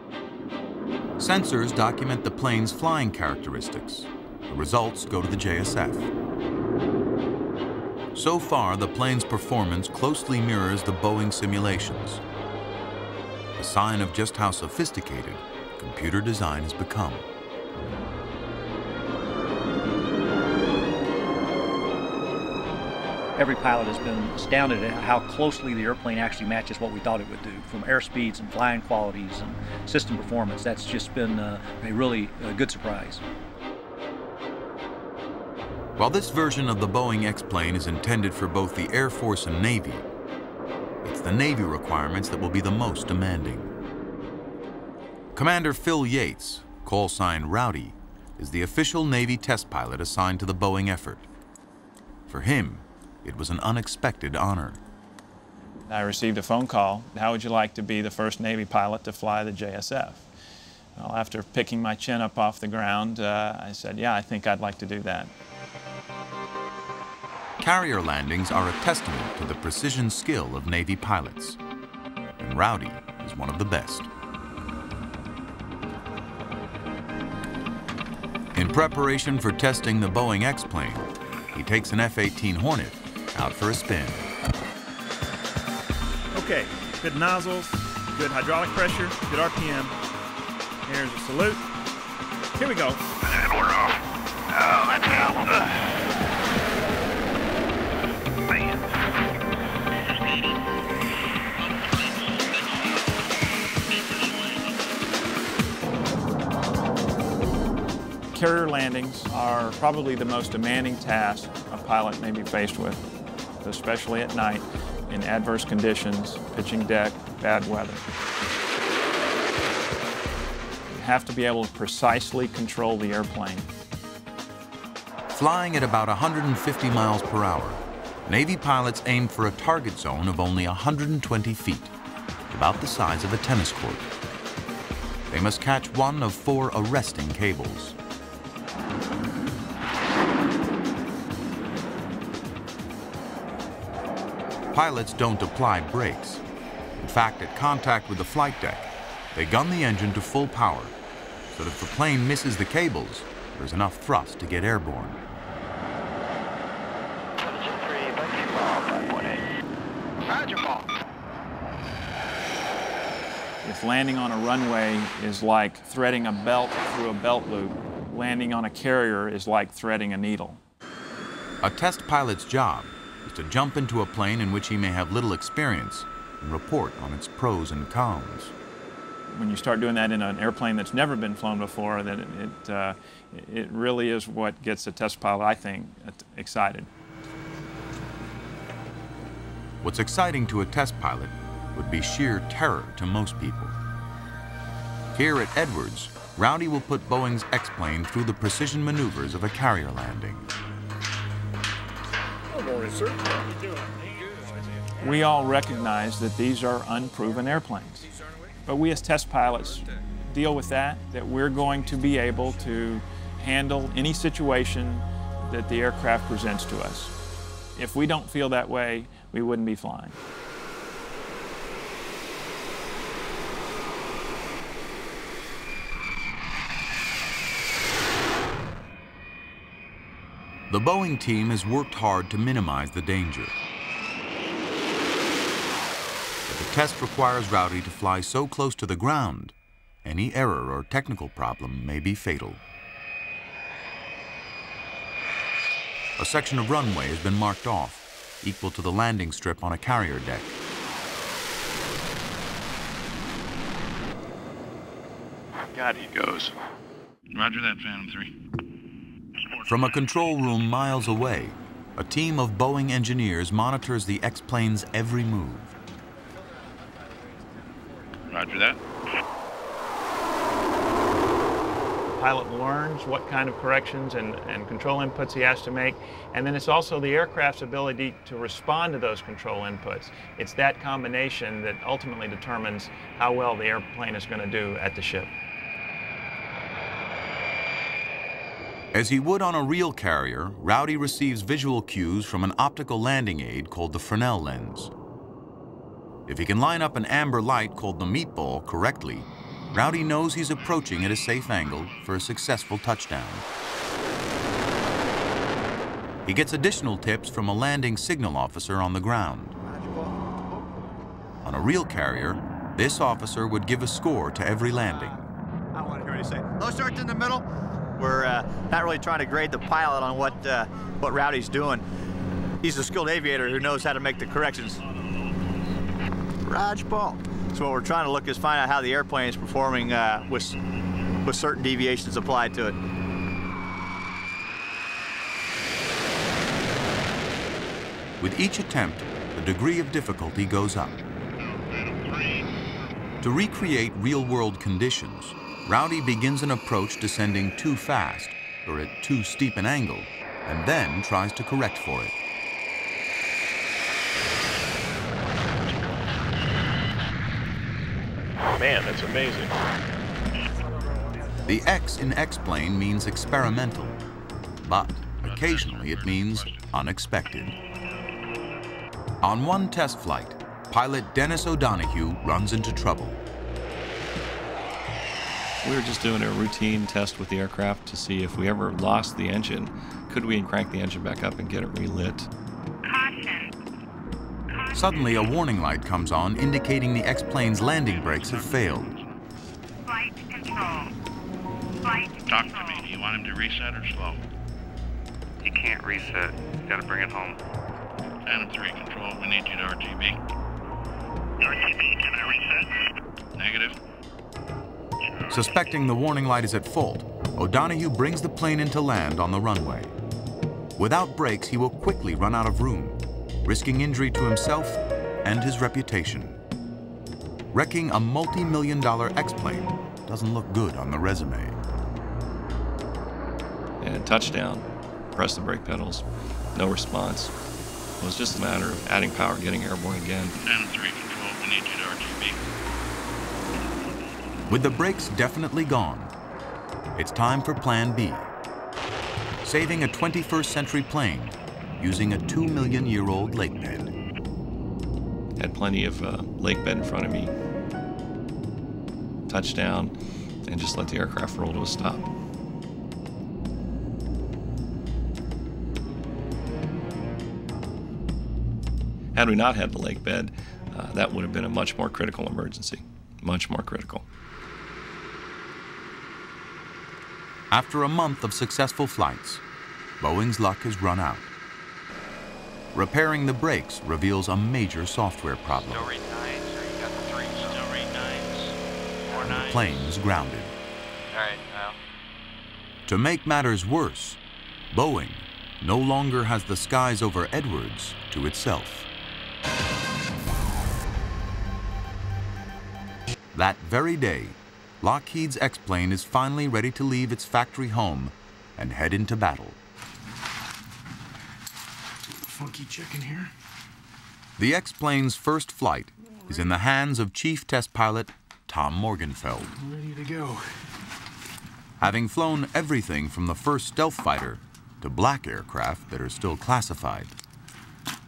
Sensors document the plane's flying characteristics. The results go to the J S F. So far, the plane's performance closely mirrors the Boeing simulations, a sign of just how sophisticated computer design has become. Every pilot has been astounded at how closely the airplane actually matches what we thought it would do, from airspeeds and flying qualities and system performance. That's just been uh, a really uh, good surprise. While this version of the Boeing X-plane is intended for both the Air Force and Navy, it's the Navy requirements that will be the most demanding. Commander Phil Yates, call sign Rowdy, is the official Navy test pilot assigned to the Boeing effort. For him, it was an unexpected honor. I received a phone call. How would you like to be the first Navy pilot to fly the J S F? Well, after picking my chin up off the ground, uh, I said, yeah, I think I'd like to do that. Carrier landings are a testament to the precision skill of Navy pilots, and Rowdy is one of the best. In preparation for testing the Boeing X-plane, he takes an F eighteen Hornet out for a spin. Okay, good nozzles, good hydraulic pressure, good R P M. Here's a salute. Here we go. And we're off. Oh, that's hell. Man. Carrier landings are probably the most demanding task a pilot may be faced with, especially at night, in adverse conditions, pitching deck, bad weather. You have to be able to precisely control the airplane. Flying at about one hundred fifty miles per hour, Navy pilots aim for a target zone of only one hundred twenty feet, about the size of a tennis court. They must catch one of four arresting cables. Pilots don't apply brakes. In fact, at contact with the flight deck, they gun the engine to full power, so that if the plane misses the cables, there's enough thrust to get airborne. If landing on a runway is like threading a belt through a belt loop, landing on a carrier is like threading a needle. A test pilot's job is to jump into a plane in which he may have little experience and report on its pros and cons. When you start doing that in an airplane that's never been flown before, then it, it, uh, it really is what gets a test pilot, I think, excited. What's exciting to a test pilot would be sheer terror to most people. Here at Edwards, Rowdy will put Boeing's X-plane through the precision maneuvers of a carrier landing. Good morning, sir. How you doing? We all recognize that these are unproven airplanes, but we as test pilots deal with that, that we're going to be able to handle any situation that the aircraft presents to us. If we don't feel that way, we wouldn't be flying. The Boeing team has worked hard to minimize the danger. But the test requires Rowdy to fly so close to the ground, any error or technical problem may be fatal. A section of runway has been marked off, equal to the landing strip on a carrier deck. God, he goes. Roger that, Phantom three. From a control room miles away, a team of Boeing engineers monitors the X-plane's every move. Roger that. Pilot learns what kind of corrections and, and control inputs he has to make, and then it's also the aircraft's ability to respond to those control inputs. It's that combination that ultimately determines how well the airplane is going to do at the ship. As he would on a real carrier, Rowdy receives visual cues from an optical landing aid called the Fresnel lens. If he can line up an amber light called the meatball correctly, Rowdy knows he's approaching at a safe angle for a successful touchdown. He gets additional tips from a landing signal officer on the ground. On a real carrier, this officer would give a score to every landing. I want to hear what you say. Low starts in the middle. We're uh, not really trying to grade the pilot on what uh, what Rowdy's doing. He's a skilled aviator who knows how to make the corrections. Raj Ball. So what we're trying to look is find out how the airplane is performing uh, with, with certain deviations applied to it. With each attempt, the degree of difficulty goes up. To recreate real-world conditions, Rowdy begins an approach descending too fast or at too steep an angle, and then tries to correct for it. Man, that's amazing. The X in X-plane means experimental, but occasionally it means unexpected. On one test flight, pilot Dennis O'Donohue runs into trouble. We were just doing a routine test with the aircraft to see if we ever lost the engine, could we crank the engine back up and get it relit? Caution. Caution. Suddenly, a warning light comes on, indicating the X-plane's landing brakes have failed. Flight control. Flight control. Talk to me. Do you want him to reset or slow? You can't reset. You gotta bring it home. Phantom three control, we need you to R T B. R T B, can I reset? Negative. Suspecting the warning light is at fault, O'Donohue brings the plane into land on the runway. Without brakes, he will quickly run out of room, risking injury to himself and his reputation. Wrecking a multi-million dollar X-plane doesn't look good on the resume. And touchdown, press the brake pedals, no response. It was just a matter of adding power, getting airborne again. With the brakes definitely gone, it's time for Plan B. Saving a twenty-first century plane using a two million year old lake bed. Had plenty of uh, lake bed in front of me. Touchdown, and just let the aircraft roll to a stop. Had we not had the lake bed, uh, that would have been a much more critical emergency. Much more critical. After a month of successful flights, Boeing's luck has run out. Repairing the brakes reveals a major software problem. Still read nines, so you got the three. Still read nines. Four nines. The plane is grounded. All right, now. To make matters worse, Boeing no longer has the skies over Edwards to itself. That very day, Lockheed's X-plane is finally ready to leave its factory home and head into battle. Funky chicken here. The X-plane's first flight is in the hands of Chief Test Pilot Tom Morgenfeld. Ready to go. Having flown everything from the first stealth fighter to black aircraft that are still classified,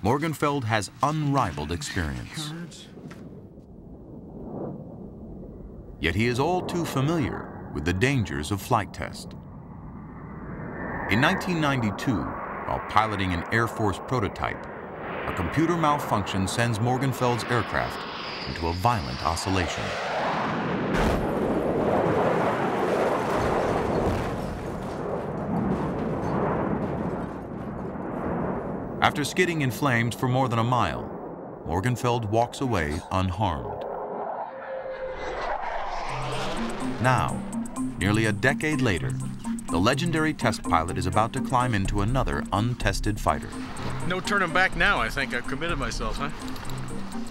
Morgenfeld has unrivaled experience. Yet he is all too familiar with the dangers of flight test. In nineteen ninety-two, while piloting an Air Force prototype, a computer malfunction sends Morgenfeld's aircraft into a violent oscillation. After skidding in flames for more than a mile, Morgenfeld walks away unharmed. Now, nearly a decade later, the legendary test pilot is about to climb into another untested fighter. No turning back now, I think. I've committed myself, huh?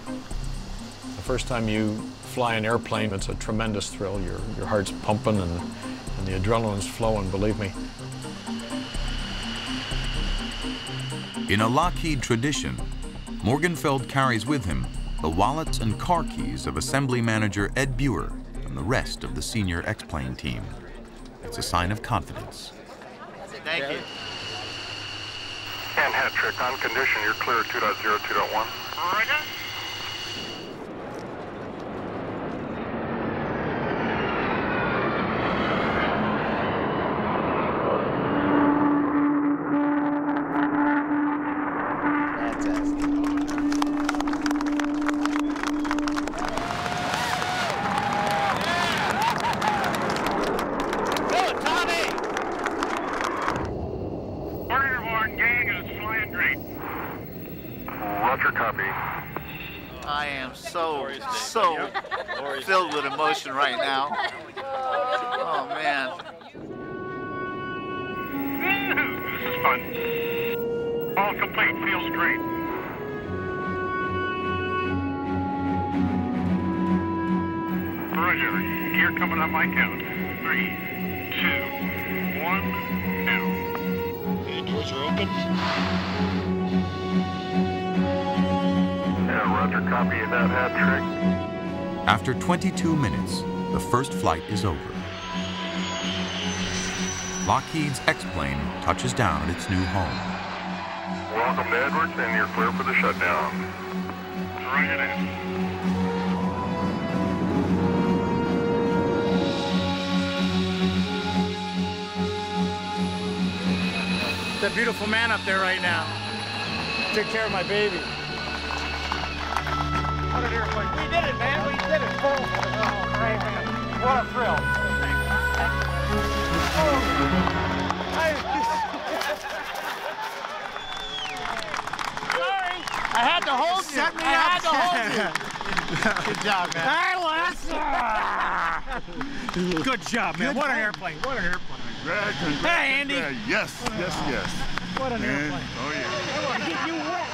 The first time you fly an airplane, it's a tremendous thrill. Your, your heart's pumping and, and the adrenaline's flowing, believe me. In a Lockheed tradition, Morgenfeld carries with him the wallets and car keys of assembly manager Ed Buer, and the rest of the senior X-plane team. It's a sign of confidence. Thank you. And hat trick on condition, you're clear two point oh, two point one. Right now. Oh, man. This is fun. All complete. Feels great. Roger. Gear coming on my count. Three, two, one, now. Okay, doors are open. Yeah, Roger. Copy that hat trick. After twenty-two minutes, the first flight is over. Lockheed's X-plane touches down at its new home. Welcome to Edwards, and you're clear for the shutdown. Bring it in. That beautiful man up there right now. Take care of my baby. We did it, man. We did it. Full. Oh, great, man. What a thrill. Oh, I just... Sorry. I had to hold you. Set me I up. had to hold you. Good job, man. Hey, Good job, man. Good what an airplane. What an airplane. Greg, congrats. Hi, Andy. Greg. Yes, yes, yes. What an and, airplane. Oh, yeah. I want to get you wet.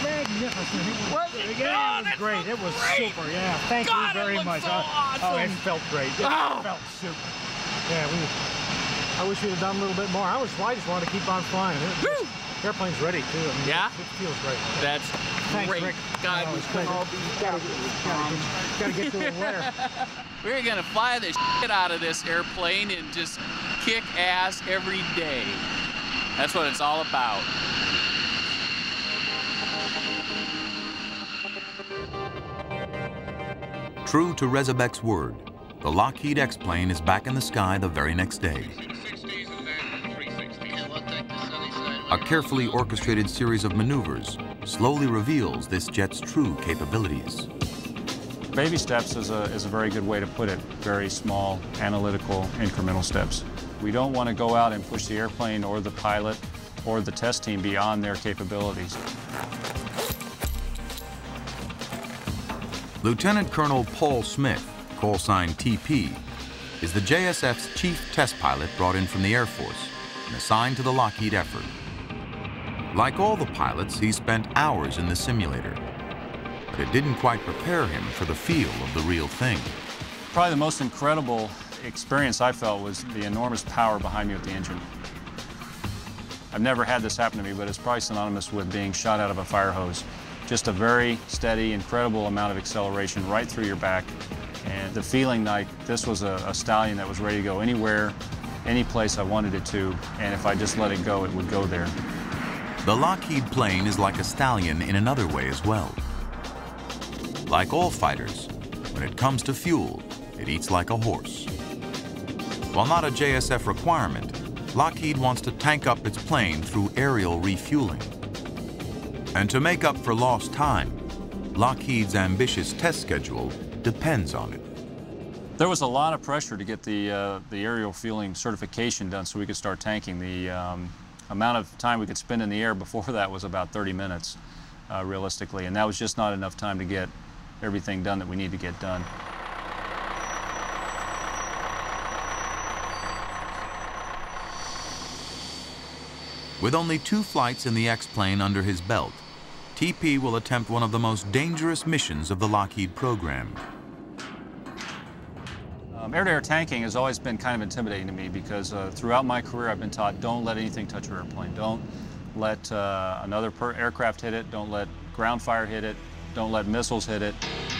Magnificent. It was, it? Oh, it was great. It was great. Super, yeah. Thank God, you very much. So I, awesome. Oh, it felt great. It oh. felt super. Yeah, we, I wish we'd have done a little bit more. I was I just wanted to keep on flying. It, airplane's ready, too. I mean, yeah? It, it feels great. That's Thanks, great. Rick. God, oh, we all be gotta, gotta, gotta get through the winter. We're going to fly the shit out of this airplane and just kick ass every day. That's what it's all about. True to Rezabek's word, the Lockheed X-Plane is back in the sky the very next day. A carefully orchestrated series of maneuvers slowly reveals this jet's true capabilities. Baby steps is a, is a very good way to put it. Very small, analytical, incremental steps. We don't want to go out and push the airplane or the pilot or the test team beyond their capabilities. Lieutenant Colonel Paul Smith, call sign T P, is the J S F's chief test pilot brought in from the Air Force and assigned to the Lockheed effort. Like all the pilots, he spent hours in the simulator, but it didn't quite prepare him for the feel of the real thing. Probably the most incredible experience I felt was the enormous power behind me with the engine. I've never had this happen to me, but it's probably synonymous with being shot out of a fire hose. Just a very steady, incredible amount of acceleration right through your back, and the feeling like this was a, a stallion that was ready to go anywhere, any place I wanted it to, and if I just let it go, it would go there. The Lockheed plane is like a stallion in another way as well. Like all fighters, when it comes to fuel, it eats like a horse. While not a J S F requirement, Lockheed wants to tank up its plane through aerial refueling. And to make up for lost time, Lockheed's ambitious test schedule depends on it. There was a lot of pressure to get the, uh, the aerial fueling certification done so we could start tanking. The, um, amount of time we could spend in the air before that was about thirty minutes, uh, realistically, and that was just not enough time to get everything done that we need to get done. With only two flights in the X-Plane under his belt, T P will attempt one of the most dangerous missions of the Lockheed program. Air-to-air tanking has always been kind of intimidating to me because uh, throughout my career I've been taught don't let anything touch your airplane. Don't let uh, another per aircraft hit it. Don't let ground fire hit it. Don't let missiles hit it.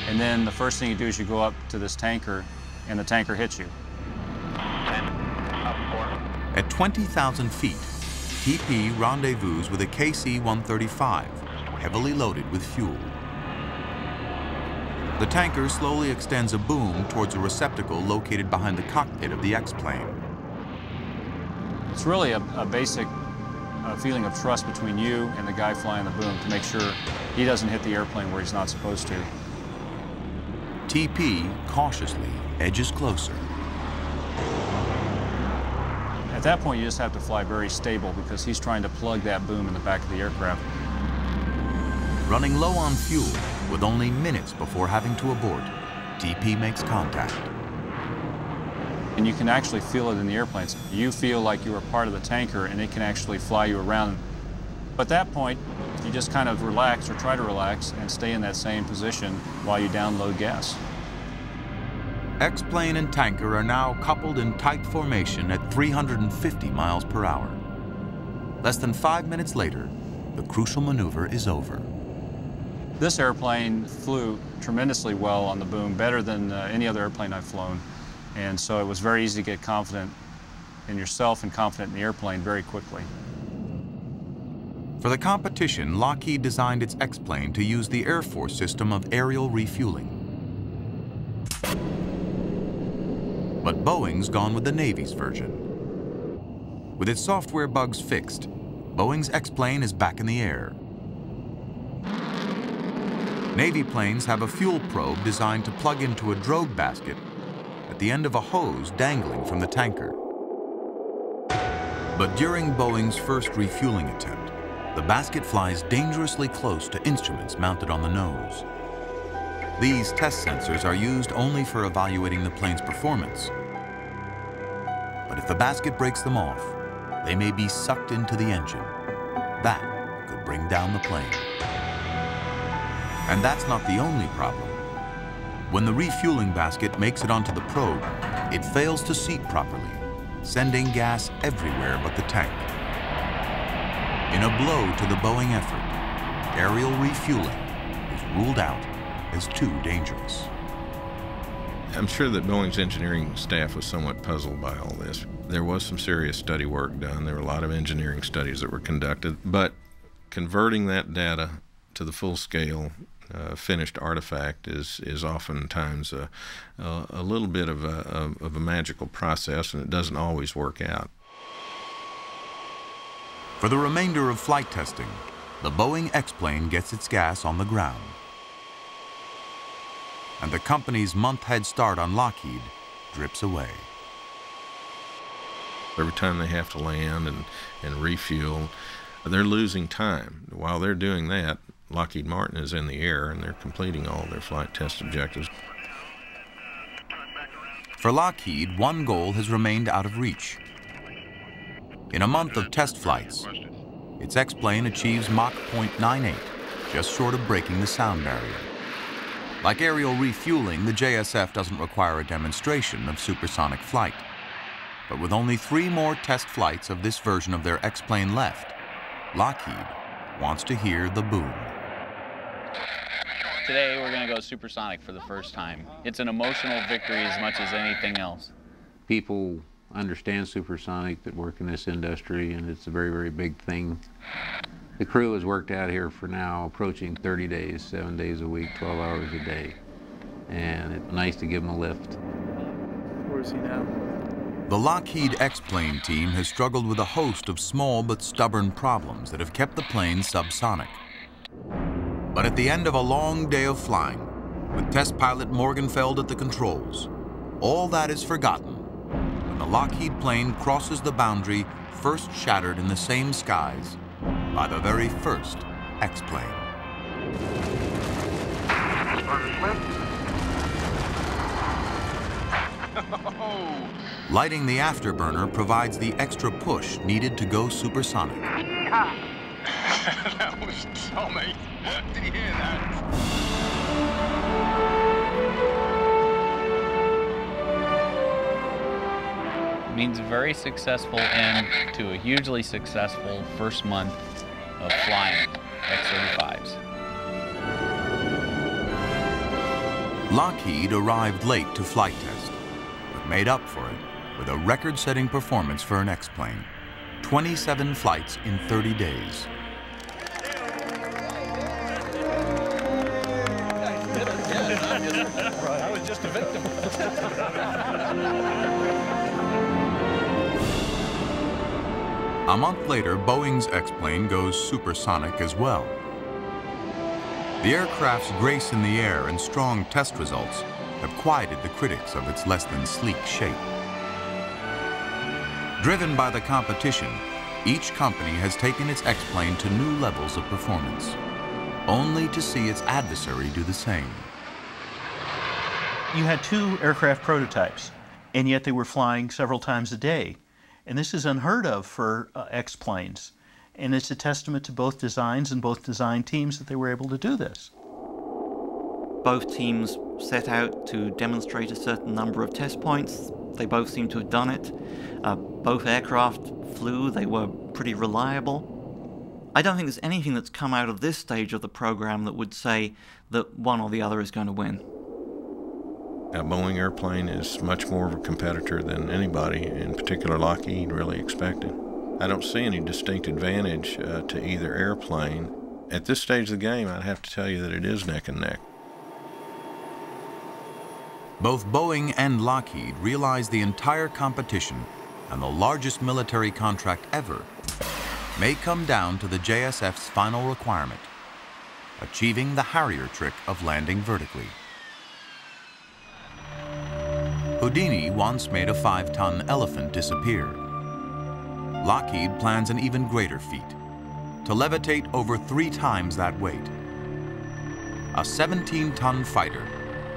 And then the first thing you do is you go up to this tanker and the tanker hits you. At twenty thousand feet, T P rendezvous with a K C one thirty-five, heavily loaded with fuel. The tanker slowly extends a boom towards a receptacle located behind the cockpit of the X-Plane. It's really a, a basic uh, feeling of trust between you and the guy flying the boom to make sure he doesn't hit the airplane where he's not supposed to. T P cautiously edges closer. At that point, you just have to fly very stable because he's trying to plug that boom in the back of the aircraft. Running low on fuel, with only minutes before having to abort, T P makes contact. And you can actually feel it in the airplanes. You feel like you are part of the tanker and it can actually fly you around. At that point, you just kind of relax or try to relax and stay in that same position while you download gas. X-Plane and tanker are now coupled in tight formation at three hundred fifty miles per hour. Less than five minutes later, the crucial maneuver is over. This airplane flew tremendously well on the boom, better than uh, any other airplane I've flown. And so it was very easy to get confident in yourself and confident in the airplane very quickly. For the competition, Lockheed designed its X-Plane to use the Air Force system of aerial refueling. But Boeing's gone with the Navy's version. With its software bugs fixed, Boeing's X-Plane is back in the air. Navy planes have a fuel probe designed to plug into a drogue basket at the end of a hose dangling from the tanker. But during Boeing's first refueling attempt, the basket flies dangerously close to instruments mounted on the nose. These test sensors are used only for evaluating the plane's performance, but but if the basket breaks them off, they may be sucked into the engine. That could bring down the plane. And that's not the only problem. When the refueling basket makes it onto the probe, it fails to seat properly, sending gas everywhere but the tank. In a blow to the Boeing effort, aerial refueling is ruled out as too dangerous. I'm sure that Boeing's engineering staff was somewhat puzzled by all this. There was some serious study work done. There were a lot of engineering studies that were conducted, but converting that data to the full-scale Uh, finished artifact is is oftentimes a, a, a little bit of a, a, of a magical process, and it doesn't always work out. For the remainder of flight testing, the Boeing X-plane gets its gas on the ground. And the company's month head start on Lockheed drips away. Every time they have to land and, and refuel, they're losing time. While they're doing that, Lockheed Martin is in the air, and they're completing all their flight test objectives. For Lockheed, one goal has remained out of reach. In a month of test flights, its X-plane achieves Mach point nine eight, just short of breaking the sound barrier. Like aerial refueling, the J S F doesn't require a demonstration of supersonic flight. But with only three more test flights of this version of their X-plane left, Lockheed wants to hear the boom. Today we're going to go supersonic for the first time. It's an emotional victory as much as anything else. People understand supersonic that work in this industry, and it's a very, very big thing. The crew has worked out here for now approaching thirty days, seven days a week, twelve hours a day. And it's nice to give them a lift. Where is he now? The Lockheed X-plane team has struggled with a host of small but stubborn problems that have kept the plane subsonic. But at the end of a long day of flying, with test pilot Morgenfeld at the controls, all that is forgotten when the Lockheed plane crosses the boundary first shattered in the same skies by the very first X-plane. Lighting the afterburner provides the extra push needed to go supersonic. That was dummy. Did you hear that? It means a very successful end to a hugely successful first month of flying X thirty-fives. Lockheed arrived late to flight test, but made up for it with a record-setting performance for an X-plane. twenty-seven flights in thirty days. I was just a victim. A month later, Boeing's X-plane goes supersonic as well. The aircraft's grace in the air and strong test results have quieted the critics of its less-than-sleek shape. Driven by the competition, each company has taken its X-plane to new levels of performance, only to see its adversary do the same. You had two aircraft prototypes, and yet they were flying several times a day. And this is unheard of for uh, X-planes. And it's a testament to both designs and both design teams that they were able to do this. Both teams set out to demonstrate a certain number of test points. They both seem to have done it. Uh, both aircraft flew. They were pretty reliable. I don't think there's anything that's come out of this stage of the program that would say that one or the other is going to win. A Boeing airplane is much more of a competitor than anybody, in particular Lockheed, really expected. I don't see any distinct advantage uh, to either airplane. At this stage of the game, I'd have to tell you that it is neck and neck. Both Boeing and Lockheed realize the entire competition and the largest military contract ever may come down to the J S F's final requirement, achieving the Harrier trick of landing vertically. Houdini once made a five-ton elephant disappear. Lockheed plans an even greater feat, to levitate over three times that weight. A seventeen-ton fighter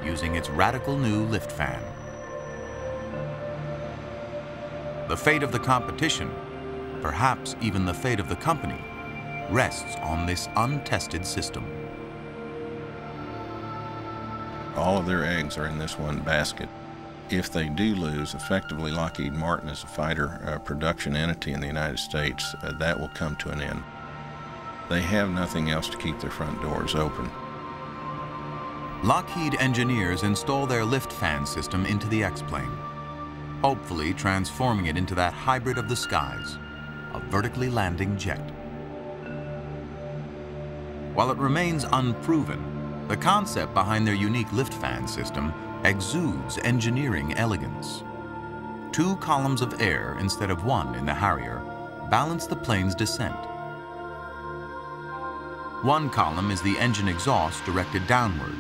using its radical new lift fan. The fate of the competition, perhaps even the fate of the company, rests on this untested system. All of their eggs are in this one basket. If they do lose, effectively Lockheed Martin as a fighter uh, production entity in the United States, uh, that will come to an end. They have nothing else to keep their front doors open. Lockheed engineers install their lift fan system into the X-Plane, hopefully transforming it into that hybrid of the skies, a vertically landing jet. While it remains unproven, the concept behind their unique lift fan system exudes engineering elegance. Two columns of air instead of one in the Harrier balance the plane's descent. One column is the engine exhaust directed downward.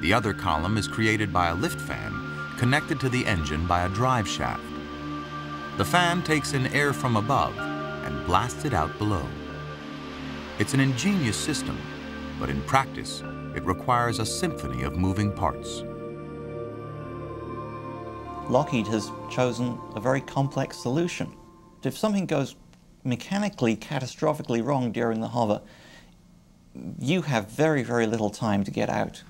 The other column is created by a lift fan connected to the engine by a drive shaft. The fan takes in air from above and blasts it out below. It's an ingenious system, but in practice, it requires a symphony of moving parts. Lockheed has chosen a very complex solution. If something goes mechanically catastrophically wrong during the hover, you have very, very little time to get out.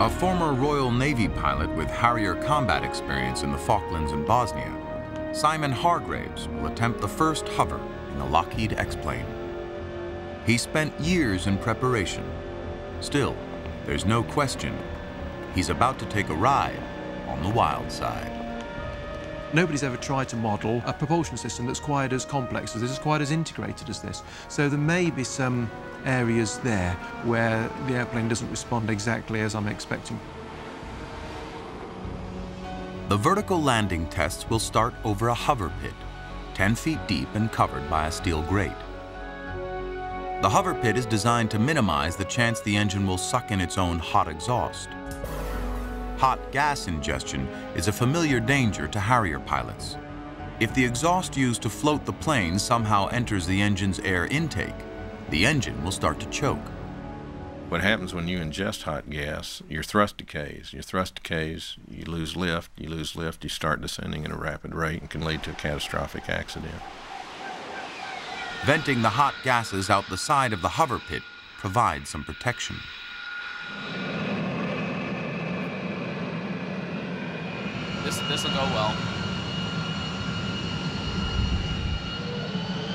A former Royal Navy pilot with Harrier combat experience in the Falklands and Bosnia, Simon Hargraves will attempt the first hover in the Lockheed X-Plane. He spent years in preparation. Still, there's no question he's about to take a ride on the wild side. Nobody's ever tried to model a propulsion system that's quite as complex as this, quite as integrated as this. So there may be some areas there where the airplane doesn't respond exactly as I'm expecting. The vertical landing tests will start over a hover pit, ten feet deep and covered by a steel grate. The hover pit is designed to minimize the chance the engine will suck in its own hot exhaust. Hot gas ingestion is a familiar danger to Harrier pilots. If the exhaust used to float the plane somehow enters the engine's air intake, the engine will start to choke. What happens when you ingest hot gas, your thrust decays. Your thrust decays, you lose lift, you lose lift, you start descending at a rapid rate and can lead to a catastrophic accident. Venting the hot gases out the side of the hover pit provides some protection. This, this'll go well.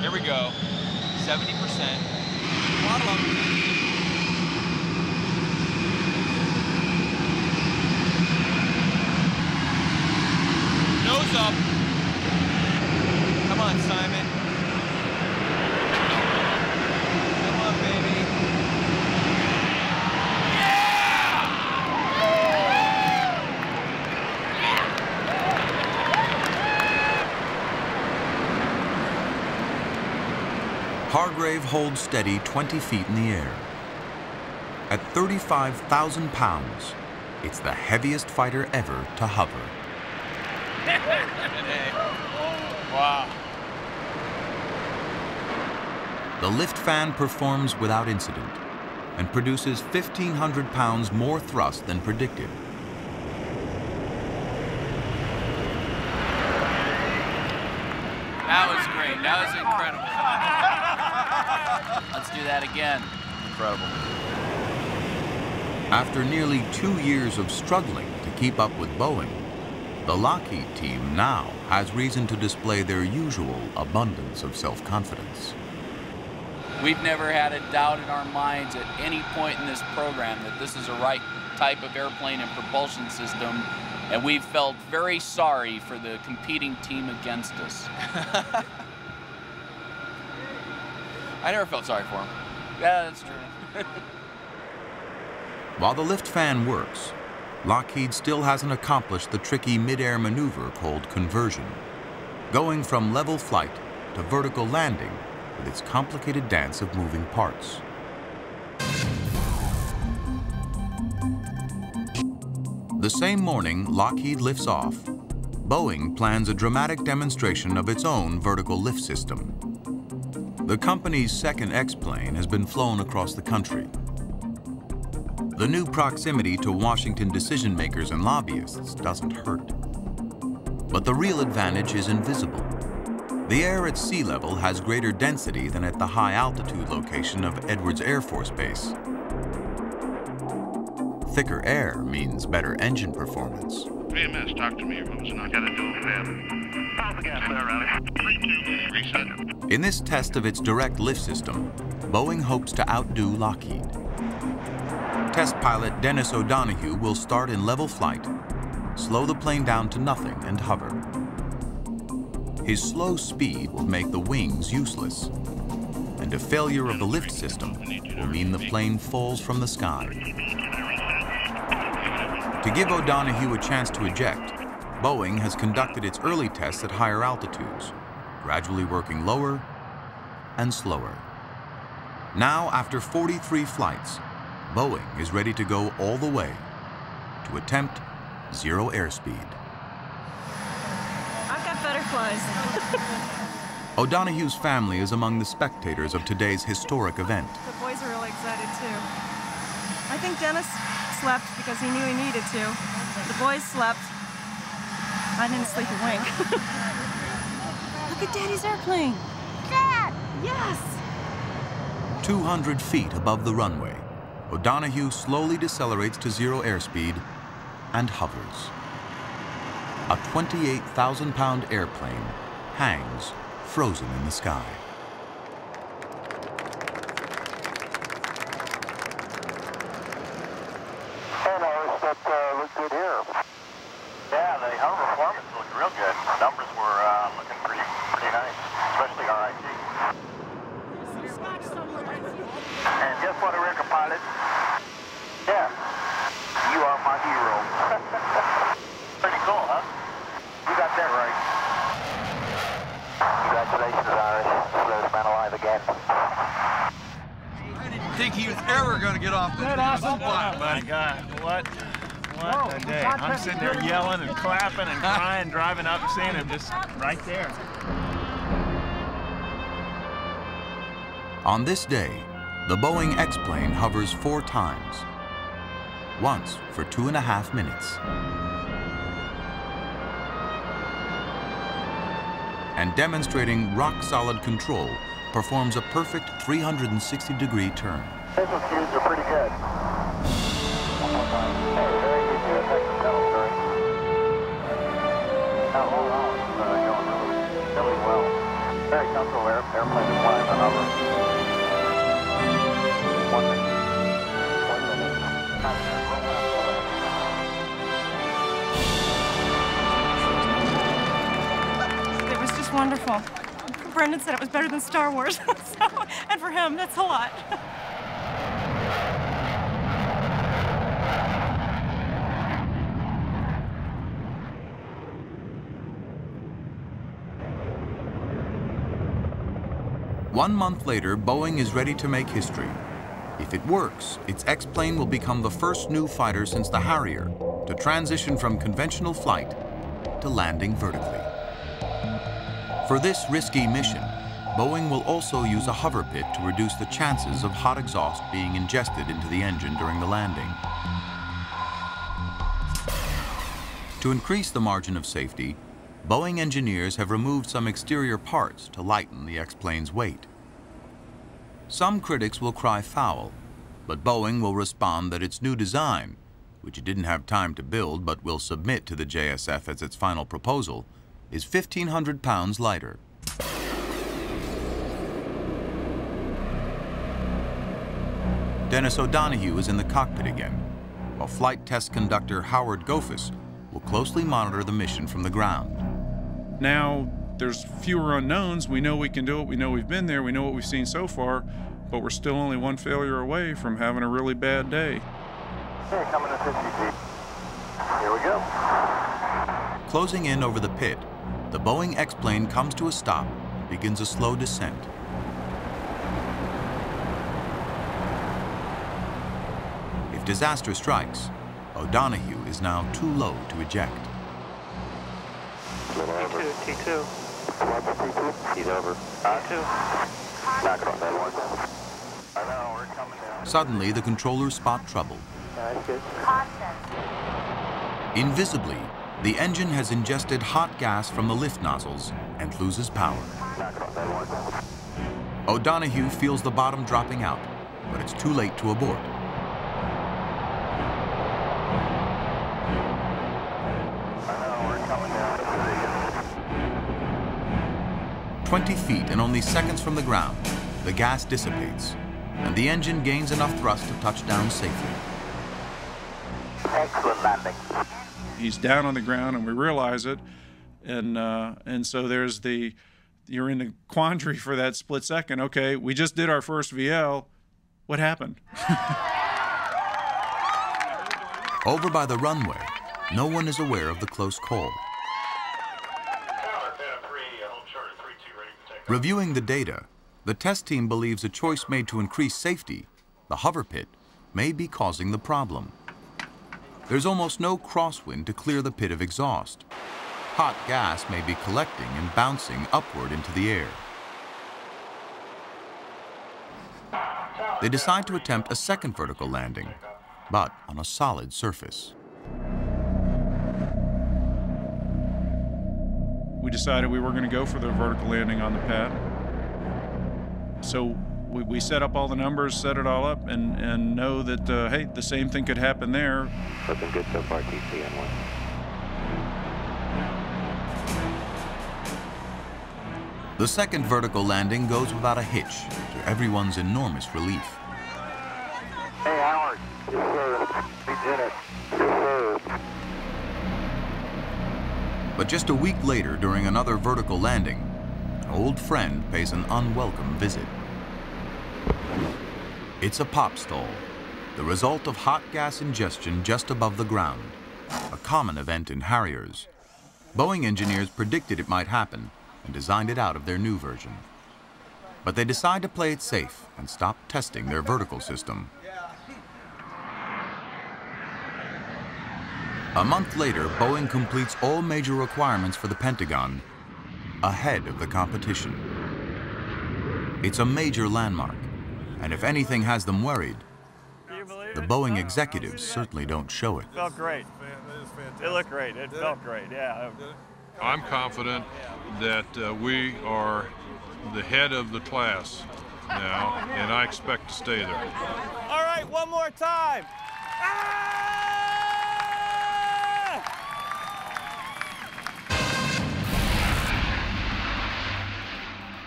Here we go. seventy percent. Waddle up. Nose up. Come on, Simon. Come on, baby. Hargrave holds steady twenty feet in the air. At thirty-five thousand pounds, it's the heaviest fighter ever to hover. Wow. The lift fan performs without incident and produces fifteen hundred pounds more thrust than predicted. That was great. That was incredible. Let's do that again. Incredible. After nearly two years of struggling to keep up with Boeing, the Lockheed team now has reason to display their usual abundance of self-confidence. We've never had a doubt in our minds at any point in this program that this is the right type of airplane and propulsion system, and we've felt very sorry for the competing team against us. I never felt sorry for him. Yeah, that's true. While the lift fan works, Lockheed still hasn't accomplished the tricky mid-air maneuver called conversion, going from level flight to vertical landing with its complicated dance of moving parts. The same morning Lockheed lifts off, Boeing plans a dramatic demonstration of its own vertical lift system. The company's second X-plane has been flown across the country. The new proximity to Washington decision makers and lobbyists doesn't hurt. But the real advantage is invisible. The air at sea level has greater density than at the high altitude location of Edwards Air Force Base. Thicker air means better engine performance. V M S, talk to me, Rosen. I gotta do a fab. Pop the gas there, Riley. three, two, reset. In this test of its direct lift system, Boeing hopes to outdo Lockheed. Test pilot Dennis O'Donohue will start in level flight, slow the plane down to nothing, and hover. His slow speed will make the wings useless, and a failure of the lift system will mean the plane falls from the sky. To give O'Donohue a chance to eject, Boeing has conducted its early tests at higher altitudes, gradually working lower and slower. Now, after forty-three flights, Boeing is ready to go all the way to attempt zero airspeed. I've got butterflies. O'Donohue's family is among the spectators of today's historic event. The boys are really excited too. I think Dennis slept because he knew he needed to. The boys slept. I didn't sleep a wink. Look at Daddy's airplane. Dad! Yes! two hundred feet above the runway, O'Donohue slowly decelerates to zero airspeed and hovers. A twenty-eight thousand pound airplane hangs frozen in the sky. Hey, Norris, that uh, looked good here. Yeah, the hover performance looked real good. The numbers were uh, looking pretty, pretty nice, especially our I T. And guess what, Erica Pilot? Yeah, you are my hero. Pretty cool, huh? You got that right. Congratulations, Irish. Slowest man alive again. I didn't think he was ever going to get off this. That awesome. Oh, my God. What? What Whoa, a day. I'm sitting there yelling and clapping and crying, driving up and seeing him just right there. On this day, the Boeing X-plane hovers four times, once for two and a half minutes. And demonstrating rock-solid control, performs a perfect three hundred sixty degree turn. Those cues are pretty good. One more time. Hey, very good to affect the pedal, sir. Now hold on, it's uh, going really, really well. Very comfortable air, airplane is flying on over. It was just wonderful. Brendan said it was better than Star Wars, so, and for him, that's a lot. One month later, Boeing is ready to make history. If it works, its X-plane will become the first new fighter since the Harrier to transition from conventional flight to landing vertically. For this risky mission, Boeing will also use a hover pit to reduce the chances of hot exhaust being ingested into the engine during the landing. To increase the margin of safety, Boeing engineers have removed some exterior parts to lighten the X-plane's weight. Some critics will cry foul, but Boeing will respond that its new design, which it didn't have time to build but will submit to the J S F as its final proposal, is fifteen hundred pounds lighter. Dennis O'Donohue is in the cockpit again, while flight test conductor Howard Gophis will closely monitor the mission from the ground. Now, there's fewer unknowns. We know we can do it. We know we've been there. We know what we've seen so far, but we're still only one failure away from having a really bad day. Okay, coming to fifty feet. Here we go. Closing in over the pit, the Boeing X-plane comes to a stop and begins a slow descent. If disaster strikes, O'Donohue is now too low to eject. T two, T two. He's over. T two. Suddenly, the controllers spot trouble. Invisibly, the engine has ingested hot gas from the lift nozzles and loses power. O'Donohue feels the bottom dropping out, but it's too late to abort. twenty feet and only seconds from the ground, the gas dissipates, and the engine gains enough thrust to touch down safely. Excellent landing. He's down on the ground, and we realize it, and uh, and so there's the, you're in a quandary for that split second. Okay, we just did our first V L. What happened? Over by the runway, no one is aware of the close call. Reviewing the data, the test team believes a choice made to increase safety, the hover pit, may be causing the problem. There's almost no crosswind to clear the pit of exhaust. Hot gas may be collecting and bouncing upward into the air. They decide to attempt a second vertical landing, but on a solid surface. We decided we were going to go for the vertical landing on the pad. So we, we set up all the numbers, set it all up, and, and know that, uh, hey, the same thing could happen there. Looking good so far, T C on one. The second vertical landing goes without a hitch, to everyone's enormous relief. Hey, Howard. Yes, sir. We did it. Yes, sir. But just a week later, during another vertical landing, an old friend pays an unwelcome visit. It's a pop stall, the result of hot gas ingestion just above the ground, a common event in Harriers. Boeing engineers predicted it might happen and designed it out of their new version. But they decide to play it safe and stop testing their vertical system. A month later, Boeing completes all major requirements for the Pentagon, ahead of the competition. It's a major landmark, and if anything has them worried, the Boeing executives certainly don't show it. It felt great. It looked great. It felt great, yeah. I'm confident that uh, we are the head of the class now, and I expect to stay there. All right, one more time. Ah!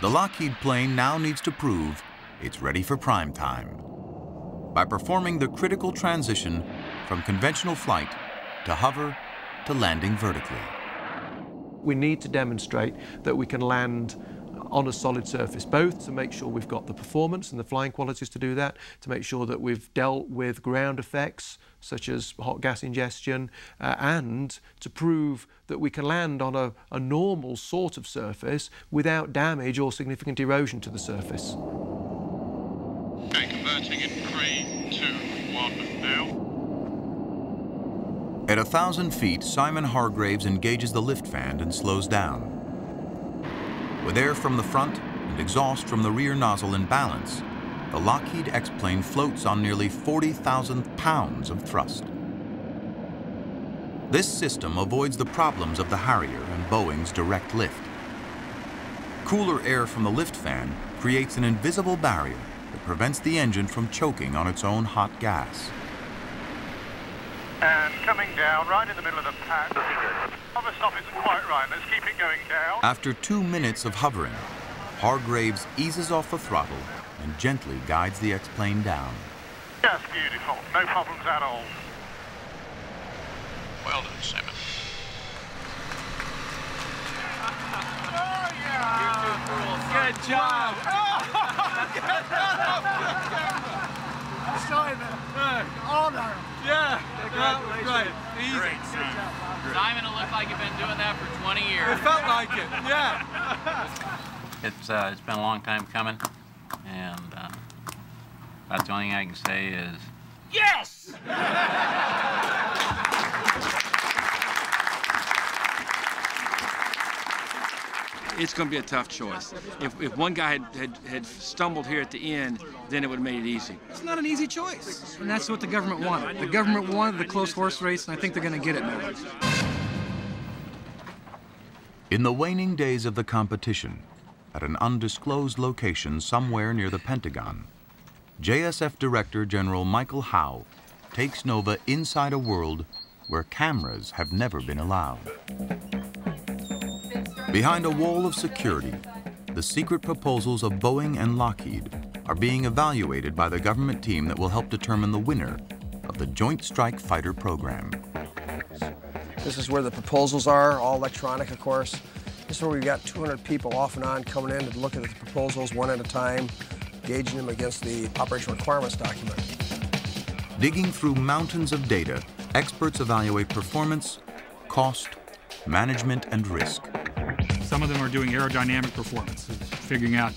The Lockheed plane now needs to prove it's ready for prime time by performing the critical transition from conventional flight to hover to landing vertically. We need to demonstrate that we can land on a solid surface, both to make sure we've got the performance and the flying qualities to do that, to make sure that we've dealt with ground effects such as hot gas ingestion, uh, and to prove that we can land on a, a normal sort of surface without damage or significant erosion to the surface. Okay, converting in three, two, one, now. At a thousand feet, Simon Hargraves engages the lift fan and slows down. With air from the front and exhaust from the rear nozzle in balance, the Lockheed X-Plane floats on nearly forty thousand pounds of thrust. This system avoids the problems of the Harrier and Boeing's direct lift. Cooler air from the lift fan creates an invisible barrier that prevents the engine from choking on its own hot gas. And coming down right in the middle of the pad. Hover stop isn't quite right. Let's keep it going down. After two minutes of hovering, Hargraves eases off the throttle and gently guides the X-Plane down. That's beautiful. No problems at all. Well done, Simon. Oh, yeah! You did cool. Good job! Oh, good job! Simon, look, honor! Yeah, that was great. Easy. Great, Simon. Good job, Bob. Simon, it looked like you've been doing that for twenty years. It felt like it, yeah. It's, uh, it's been a long time coming. And uh, that's the only thing I can say is, yes! it's going to be a tough choice. If, if one guy had, had, had stumbled here at the end, then it would have made it easy. It's not an easy choice. And that's what the government wanted. The government wanted the close horse race, and I think they're going to get it now. In the waning days of the competition, at an undisclosed location somewhere near the Pentagon, J S F Director General Michael Howe takes NOVA inside a world where cameras have never been allowed. Behind a wall of security, the secret proposals of Boeing and Lockheed are being evaluated by the government team that will help determine the winner of the Joint Strike Fighter program. This is where the proposals are, all electronic, of course. This is where we've got two hundred people off and on coming in to look at the proposals one at a time, gauging them against the operational requirements document. Digging through mountains of data, experts evaluate performance, cost, management, and risk. Some of them are doing aerodynamic performance, figuring out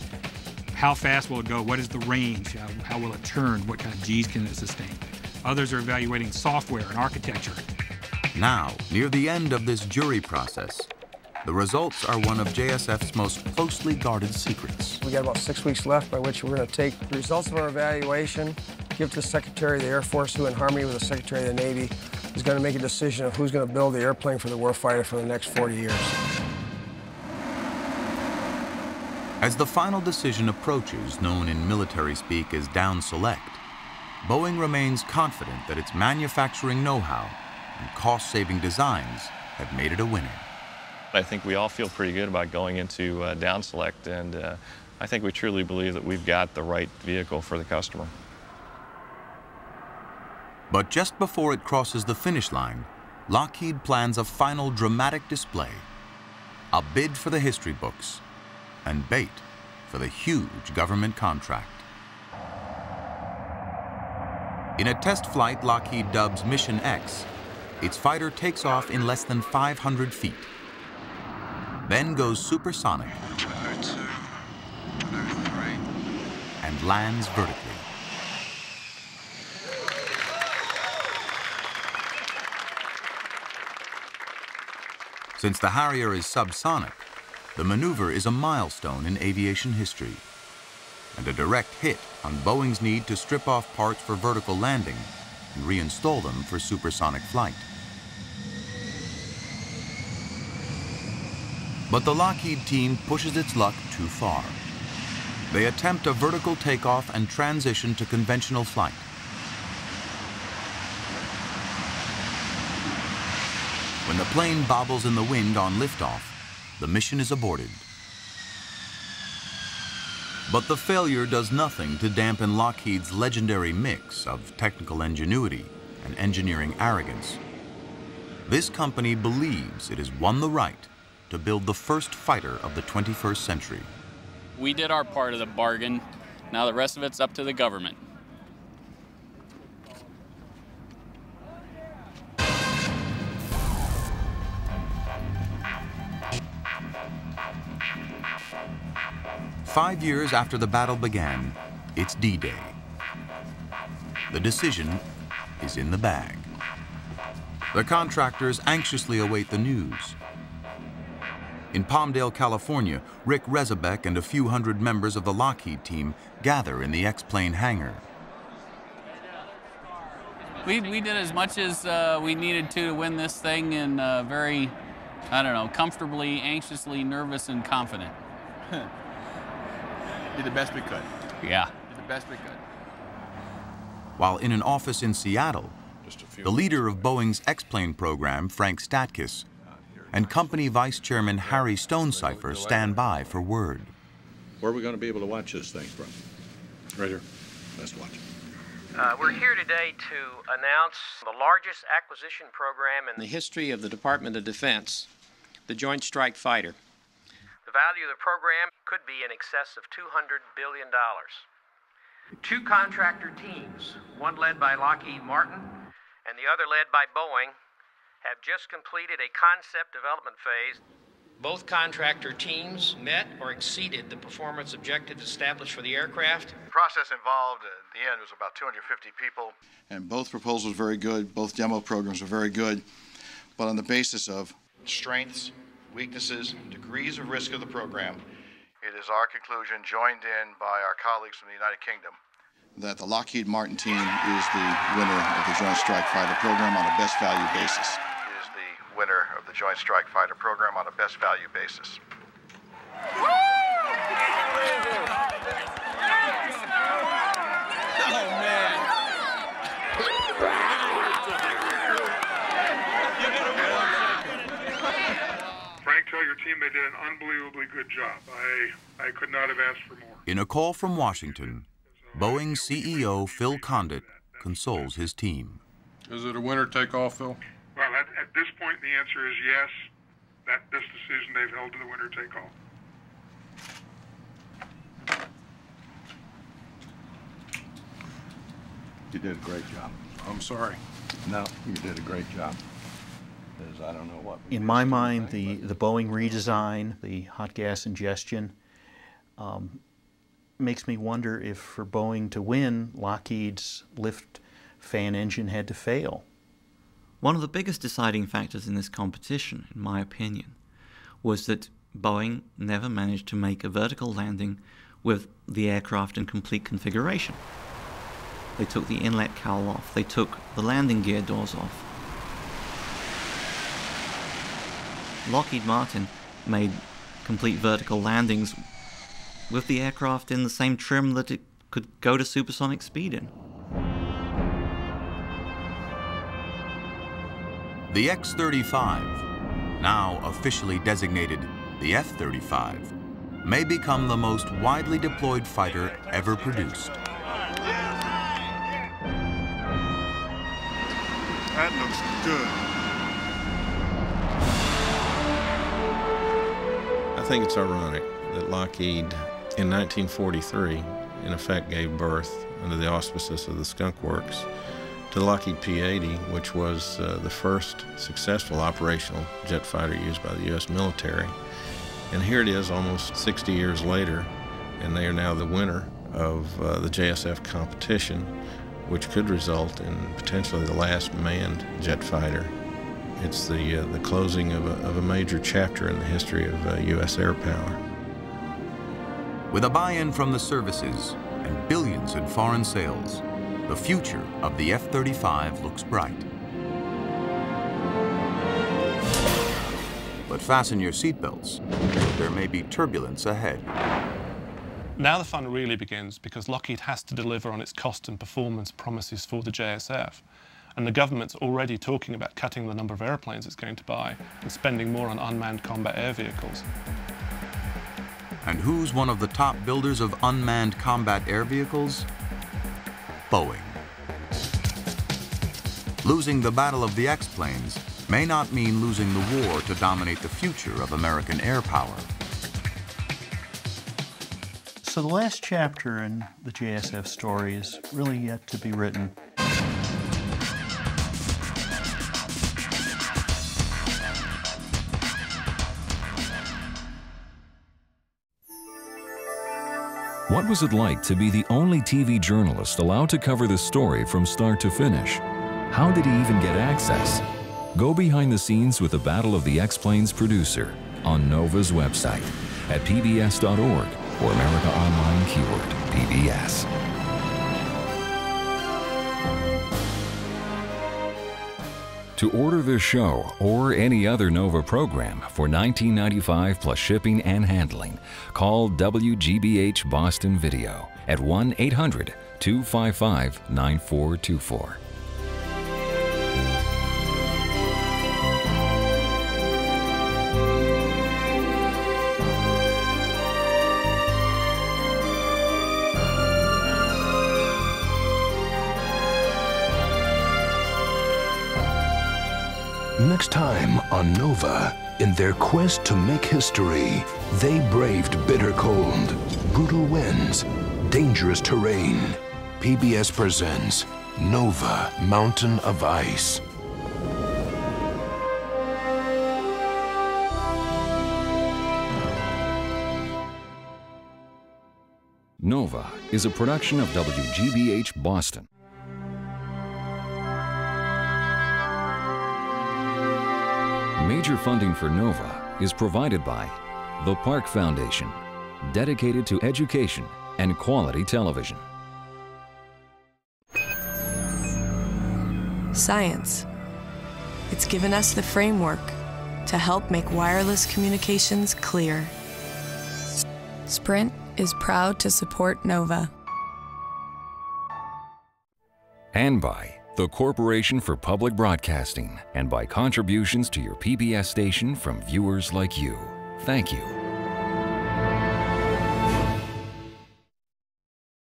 how fast will it go, what is the range, how, how will it turn, what kind of Gs can it sustain. Others are evaluating software and architecture. Now, near the end of this jury process, the results are one of J S F's most closely guarded secrets. We got about six weeks left by which we're going to take the results of our evaluation, give to the Secretary of the Air Force, who in harmony with the Secretary of the Navy is going to make a decision of who's going to build the airplane for the warfighter for the next forty years. As the final decision approaches, known in military speak as down select, Boeing remains confident that its manufacturing know-how and cost-saving designs have made it a winner. I think we all feel pretty good about going into uh, down select, and uh, I think we truly believe that we've got the right vehicle for the customer. But just before it crosses the finish line, Lockheed plans a final dramatic display, a bid for the history books, and bait for the huge government contract. In a test flight Lockheed dubs Mission X, its fighter takes off in less than five hundred feet. Then goes supersonic and lands vertically. Since the Harrier is subsonic, the maneuver is a milestone in aviation history, and a direct hit on Boeing's need to strip off parts for vertical landing and reinstall them for supersonic flight. But the Lockheed team pushes its luck too far. They attempt a vertical takeoff and transition to conventional flight. When the plane bobbles in the wind on liftoff, the mission is aborted. But the failure does nothing to dampen Lockheed's legendary mix of technical ingenuity and engineering arrogance. This company believes it has won the right to build the first fighter of the twenty-first century. We did our part of the bargain. Now the rest of it's up to the government. Five years after the battle began, it's D-Day. The decision is in the bag. The contractors anxiously await the news. In Palmdale, California, Rick Rezabek and a few hundred members of the Lockheed team gather in the X-Plane hangar. We, we did as much as uh, we needed to to win this thing, and uh, very, I don't know, comfortably, anxiously nervous and confident. Did the best we could. Yeah. Did the best we could. While in an office in Seattle, the leader of Boeing's X-Plane program, Frank Statkus, and company vice chairman Harry Stonecipher stand by for word. Where are we going to be able to watch this thing from? Right here. Let's watch it. Uh, we're here today to announce the largest acquisition program in the history of the Department of Defense, the Joint Strike Fighter. The value of the program could be in excess of two hundred billion dollars. Two contractor teams, one led by Lockheed Martin and the other led by Boeing, have just completed a concept development phase. Both contractor teams met or exceeded the performance objectives established for the aircraft. The process involved at the end was about two hundred fifty people. And both proposals were very good. Both demo programs were very good. But on the basis of strengths, weaknesses, and degrees of risk of the program, it is our conclusion, joined in by our colleagues from the United Kingdom, that the Lockheed Martin team is the winner of the Joint Strike Fighter program on a best value basis. Is the winner of the Joint Strike Fighter program on a best value basis. Your team, they did an unbelievably good job. I, I could not have asked for more. In a call from Washington, Boeing C E O Phil Condit consoles his team. Is it a winner take all, Phil? Well, at, at this point, the answer is yes. That this decision they've held to the winner take all. You did a great job. I'm sorry. No, you did a great job. I don't know what in my mind, the, the Boeing redesign, the hot gas ingestion, um, makes me wonder if for Boeing to win, Lockheed's lift fan engine had to fail. One of the biggest deciding factors in this competition, in my opinion, was that Boeing never managed to make a vertical landing with the aircraft in complete configuration. They took the inlet cowl off, they took the landing gear doors off. Lockheed Martin made complete vertical landings with the aircraft in the same trim that it could go to supersonic speed in. The X thirty-five, now officially designated the F thirty-five, may become the most widely deployed fighter ever produced. That looks good. I think it's ironic that Lockheed in nineteen forty-three in effect gave birth under the auspices of the Skunk Works to the Lockheed P eighty, which was uh, the first successful operational jet fighter used by the U S military. And here it is almost sixty years later, and they are now the winner of uh, the J S F competition, which could result in potentially the last manned jet fighter. It's the, uh, the closing of a, of a major chapter in the history of uh, U S air power. With a buy-in from the services and billions in foreign sales, the future of the F thirty-five looks bright. But fasten your seatbelts. There may be turbulence ahead. Now the fun really begins, because Lockheed has to deliver on its cost and performance promises for the J S F. And the government's already talking about cutting the number of airplanes it's going to buy and spending more on unmanned combat air vehicles. And who's one of the top builders of unmanned combat air vehicles? Boeing. Losing the battle of the X-Planes may not mean losing the war to dominate the future of American air power. So the last chapter in the J S F story is really yet to be written. What was it like to be the only T V journalist allowed to cover this story from start to finish? How did he even get access? Go behind the scenes with the Battle of the X-Planes producer on NOVA's website at p b s dot org or America Online keyword P B S. To order this show or any other NOVA program for nineteen ninety-five dollars plus shipping and handling, call W G B H Boston Video at one eight hundred two five five nine four two four. Next time on NOVA, in their quest to make history, they braved bitter cold, brutal winds, dangerous terrain. P B S presents NOVA, Mountain of Ice. NOVA is a production of W G B H Boston. Major funding for NOVA is provided by the Park Foundation, dedicated to education and quality television. Science. It's given us the framework to help make wireless communications clear. Sprint is proud to support NOVA. And by the Corporation for Public Broadcasting, and by contributions to your P B S station from viewers like you. Thank you.